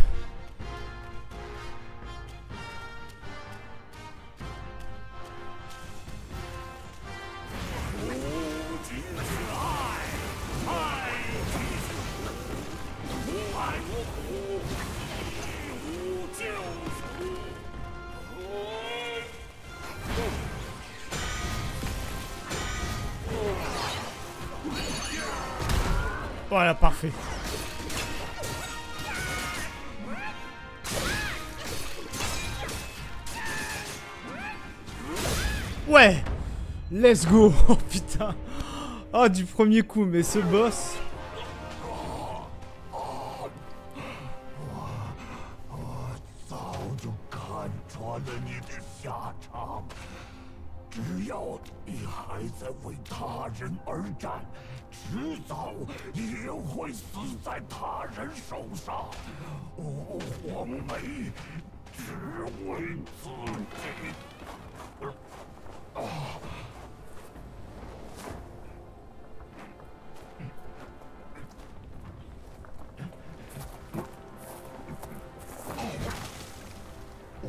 Voilà, parfait. Ouais, let's go. Oh putain. Ah, du premier coup, mais ce boss...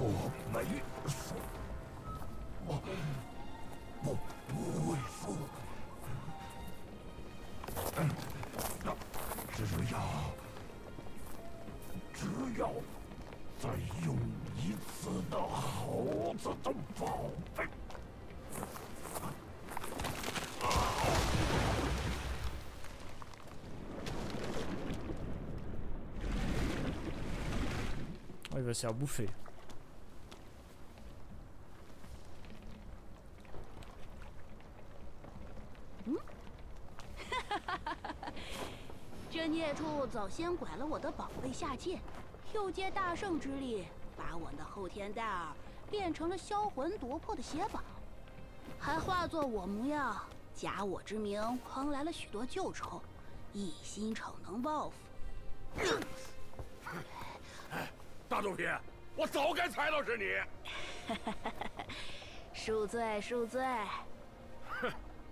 Oh, il va se faire bouffer.大肚皮，我早该猜到是你。恕罪，恕罪。哼，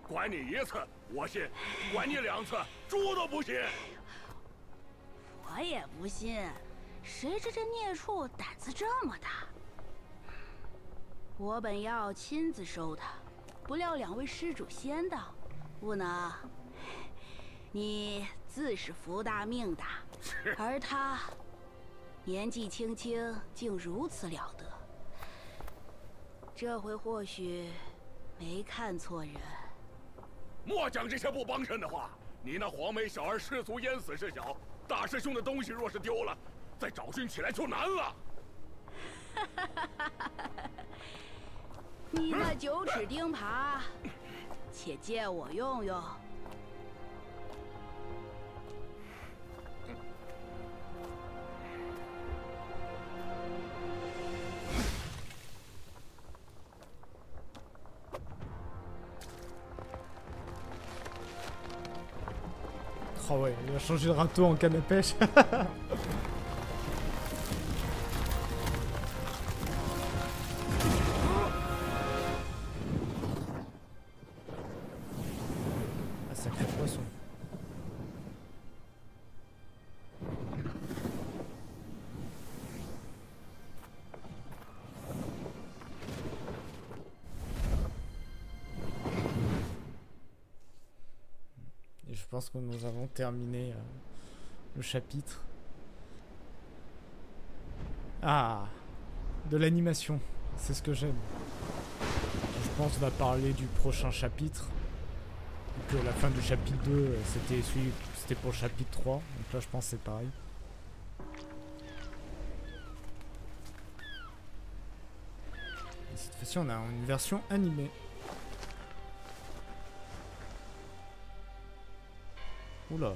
管你一次我信，管你两次猪都不信。我也不信，谁知这孽畜胆子这么大。我本要亲自收他，不料两位施主先到，不能。你自是福大命大，而他。 年纪轻轻，竟如此了得。这回或许没看错人。莫讲这些不帮衬的话。你那黄眉小儿失足淹死事小，大师兄的东西若是丢了，再找寻起来就难了。你那九齿钉耙，且借我用用。 Ah ouais, il a changé le râteau en canne à pêche. Ah, sacré poisson. Je pense que nous avons terminé le chapitre. Ah, de l'animation, c'est ce que j'aime. Je pense qu'on va parler du prochain chapitre. Donc, la fin du chapitre 2, c'était pour le chapitre 3. Donc là, je pense que c'est pareil. Et cette fois-ci, on a une version animée. Oula.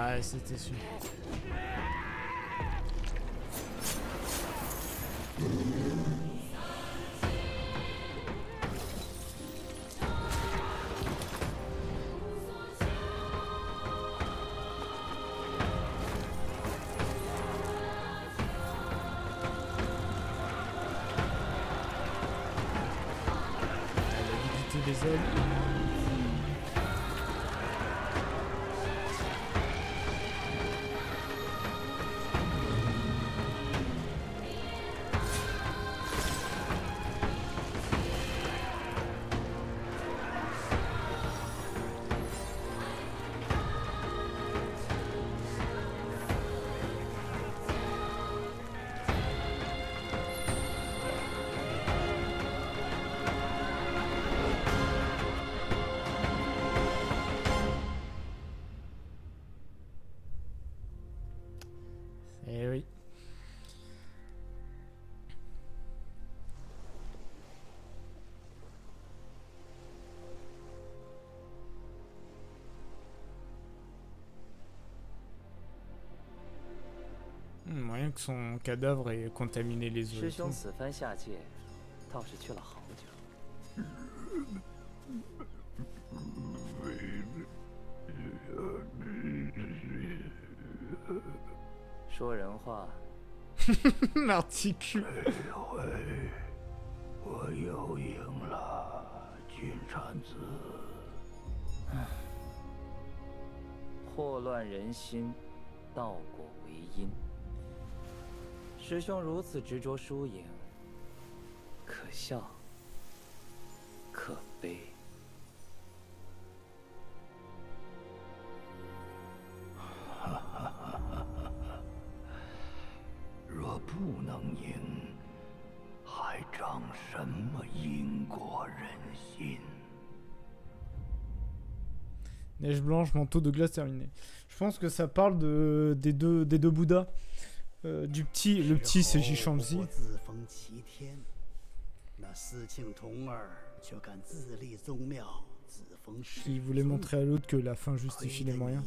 Ah, c'était sûr. Moyen que son cadavre ait contaminé les eaux. L'articule. Neige blanche, manteau de glace terminé. Je pense que ça parle de, des deux Bouddhas. Du petit, le petit c'est Jin Chanzi. Il voulait montrer à l'autre que la fin justifie les moyens.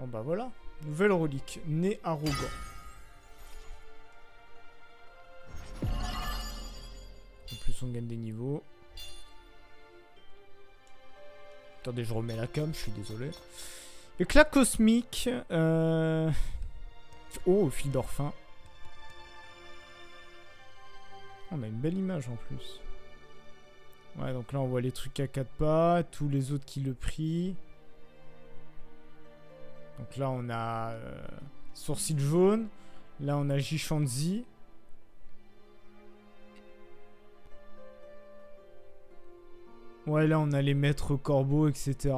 Bon bah voilà, nouvelle relique, nez arrogant. En plus on gagne des niveaux. Attendez, je remets la cam, je suis désolé. Éclat cosmique. Oh, fil d'orphin. On a une belle image en plus. Ouais, donc là on voit les trucs à 4 pas, tous les autres qui le prient. Donc là on a sourcil jaune, là on a Jin Chanzi. Ouais, là on a les maîtres corbeaux, etc.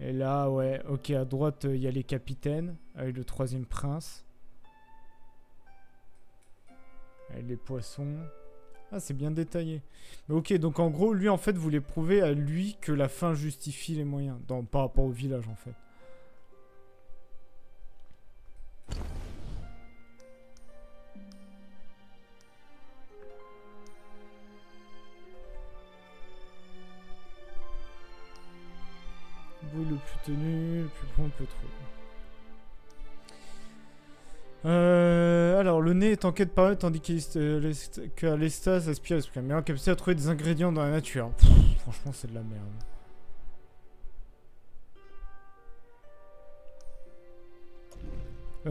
Et là, ouais, ok, à droite il y a les capitaines avec le troisième prince. Et les poissons. Ah, c'est bien détaillé. Mais ok, donc en gros, lui en fait voulait prouver à lui que la fin justifie les moyens. Non, par rapport au village en fait. Oui, le plus tenu, le plus prompt, le trop. Alors, le nez est en quête parole tandis qu'à l'estase aspire à la meilleure capacité à trouver des ingrédients dans la nature. Pff, franchement, c'est de la merde.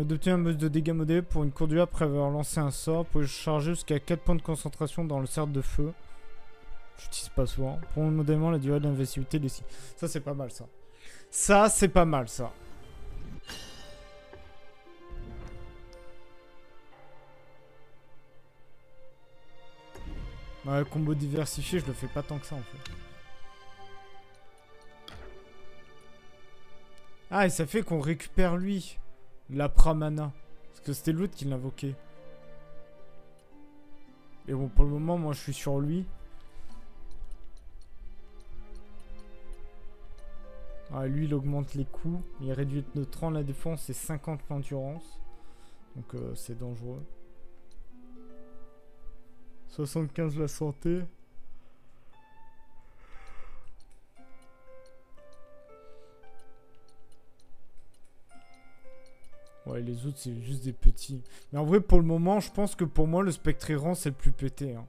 D'obtenir un boost de dégâts modés pour une courte durée après avoir lancé un sort. Pour charger jusqu'à 4 points de concentration dans le cercle de feu. J'utilise pas souvent. Pour le modément, la durée d'investibilité des 6. Ça, c'est pas mal ça. Ça, c'est pas mal ça. Ouais, combo diversifié, je le fais pas tant que ça en fait. Ah, et ça fait qu'on récupère lui, la Pramana. Parce que c'était l'autre qui l'invoquait. Et bon, pour le moment, moi, je suis sur lui. Ah, lui, il augmente les coups. Il réduit de 30 la défense et 50 l'endurance. Donc, c'est dangereux. 75 la santé. Ouais, les autres, c'est juste des petits. Mais en vrai, pour le moment, je pense que pour moi, le spectre errant, c'est le plus pété. Hein.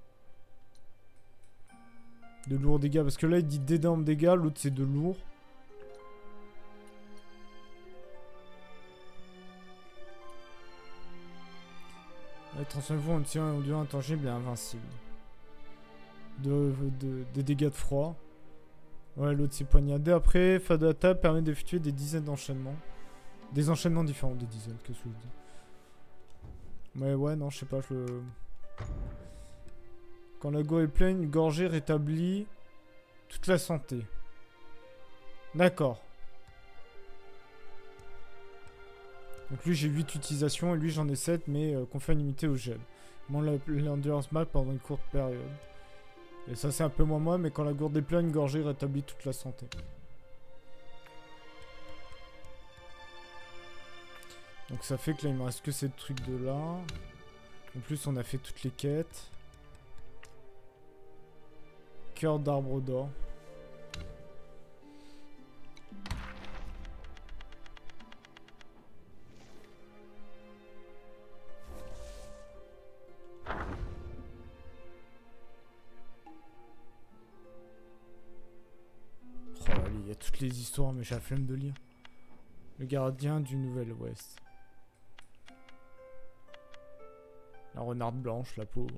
De lourds dégâts. Parce que là, il dit d'énormes dégâts. L'autre, c'est de lourds. Transformez-vous en petit on devient intangible et invincible. Des dégâts de froid. Ouais, l'autre, c'est poignardé. Après, Fadata permet d'effectuer des dizaines d'enchaînements. Des enchaînements différents, des dizaines, qu'est-ce que je dis. Mais ouais, non, je sais pas, je le... Quand la go est pleine, une gorgée rétablit toute la santé. D'accord. Donc lui, j'ai 8 utilisations et lui, j'en ai 7, mais qu'on fait une limité au gel. Bon, l'endurance map pendant une courte période. Et ça, c'est un peu moins moi, mais quand la gourde est pleine, une gorgée rétablit toute la santé. Donc ça fait que là il me reste que ces trucs de là. En plus on a fait toutes les quêtes. Cœur d'arbre d'or. Oh là, il y a toutes les histoires mais j'ai la flemme de lire. Le gardien du Nouvel-Ouest. La renarde blanche, la pauvre.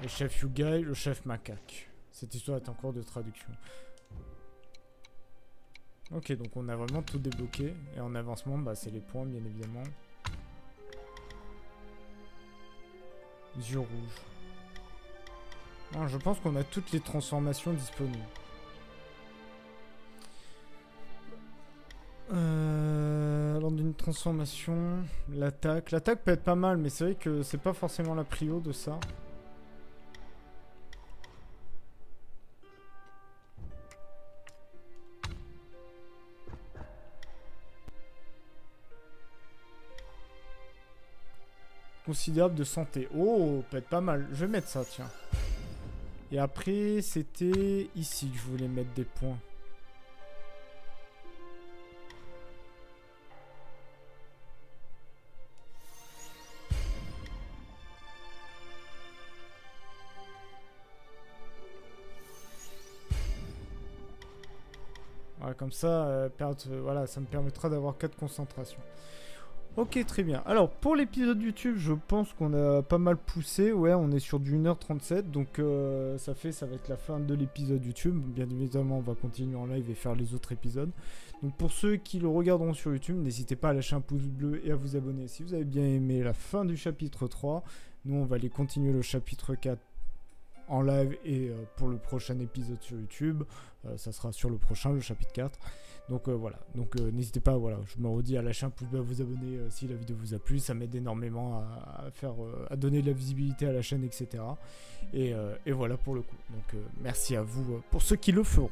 Le chef Yugai, le chef macaque. Cette histoire est en cours de traduction. Ok, donc on a vraiment tout débloqué. Et en avancement, bah, c'est les points, bien évidemment. Yeux rouges. Alors, je pense qu'on a toutes les transformations disponibles. Lors d'une transformation, l'attaque. L'attaque peut être pas mal, mais c'est vrai que c'est pas forcément la prio de ça. Considérable de santé. Oh, peut être pas mal. Je vais mettre ça, tiens. Et après, c'était ici que je voulais mettre des points. Comme ça, voilà, ça me permettra d'avoir 4 concentrations. Ok, très bien. Alors, pour l'épisode YouTube, je pense qu'on a pas mal poussé. Ouais, on est sur du 1h37. Donc, ça va être la fin de l'épisode YouTube. Bien évidemment, on va continuer en live et faire les autres épisodes. Donc, pour ceux qui le regarderont sur YouTube, n'hésitez pas à lâcher un pouce bleu et à vous abonner si vous avez bien aimé la fin du chapitre 3. Nous, on va aller continuer le chapitre 4. En live et pour le prochain épisode sur YouTube, ça sera sur le prochain, le chapitre 4. Donc voilà, donc n'hésitez pas, voilà, je me redis à lâcher un pouce bleu, à vous abonner si la vidéo vous a plu, ça m'aide énormément à donner de la visibilité à la chaîne, etc. Et voilà pour le coup. Donc merci à vous pour ceux qui le feront.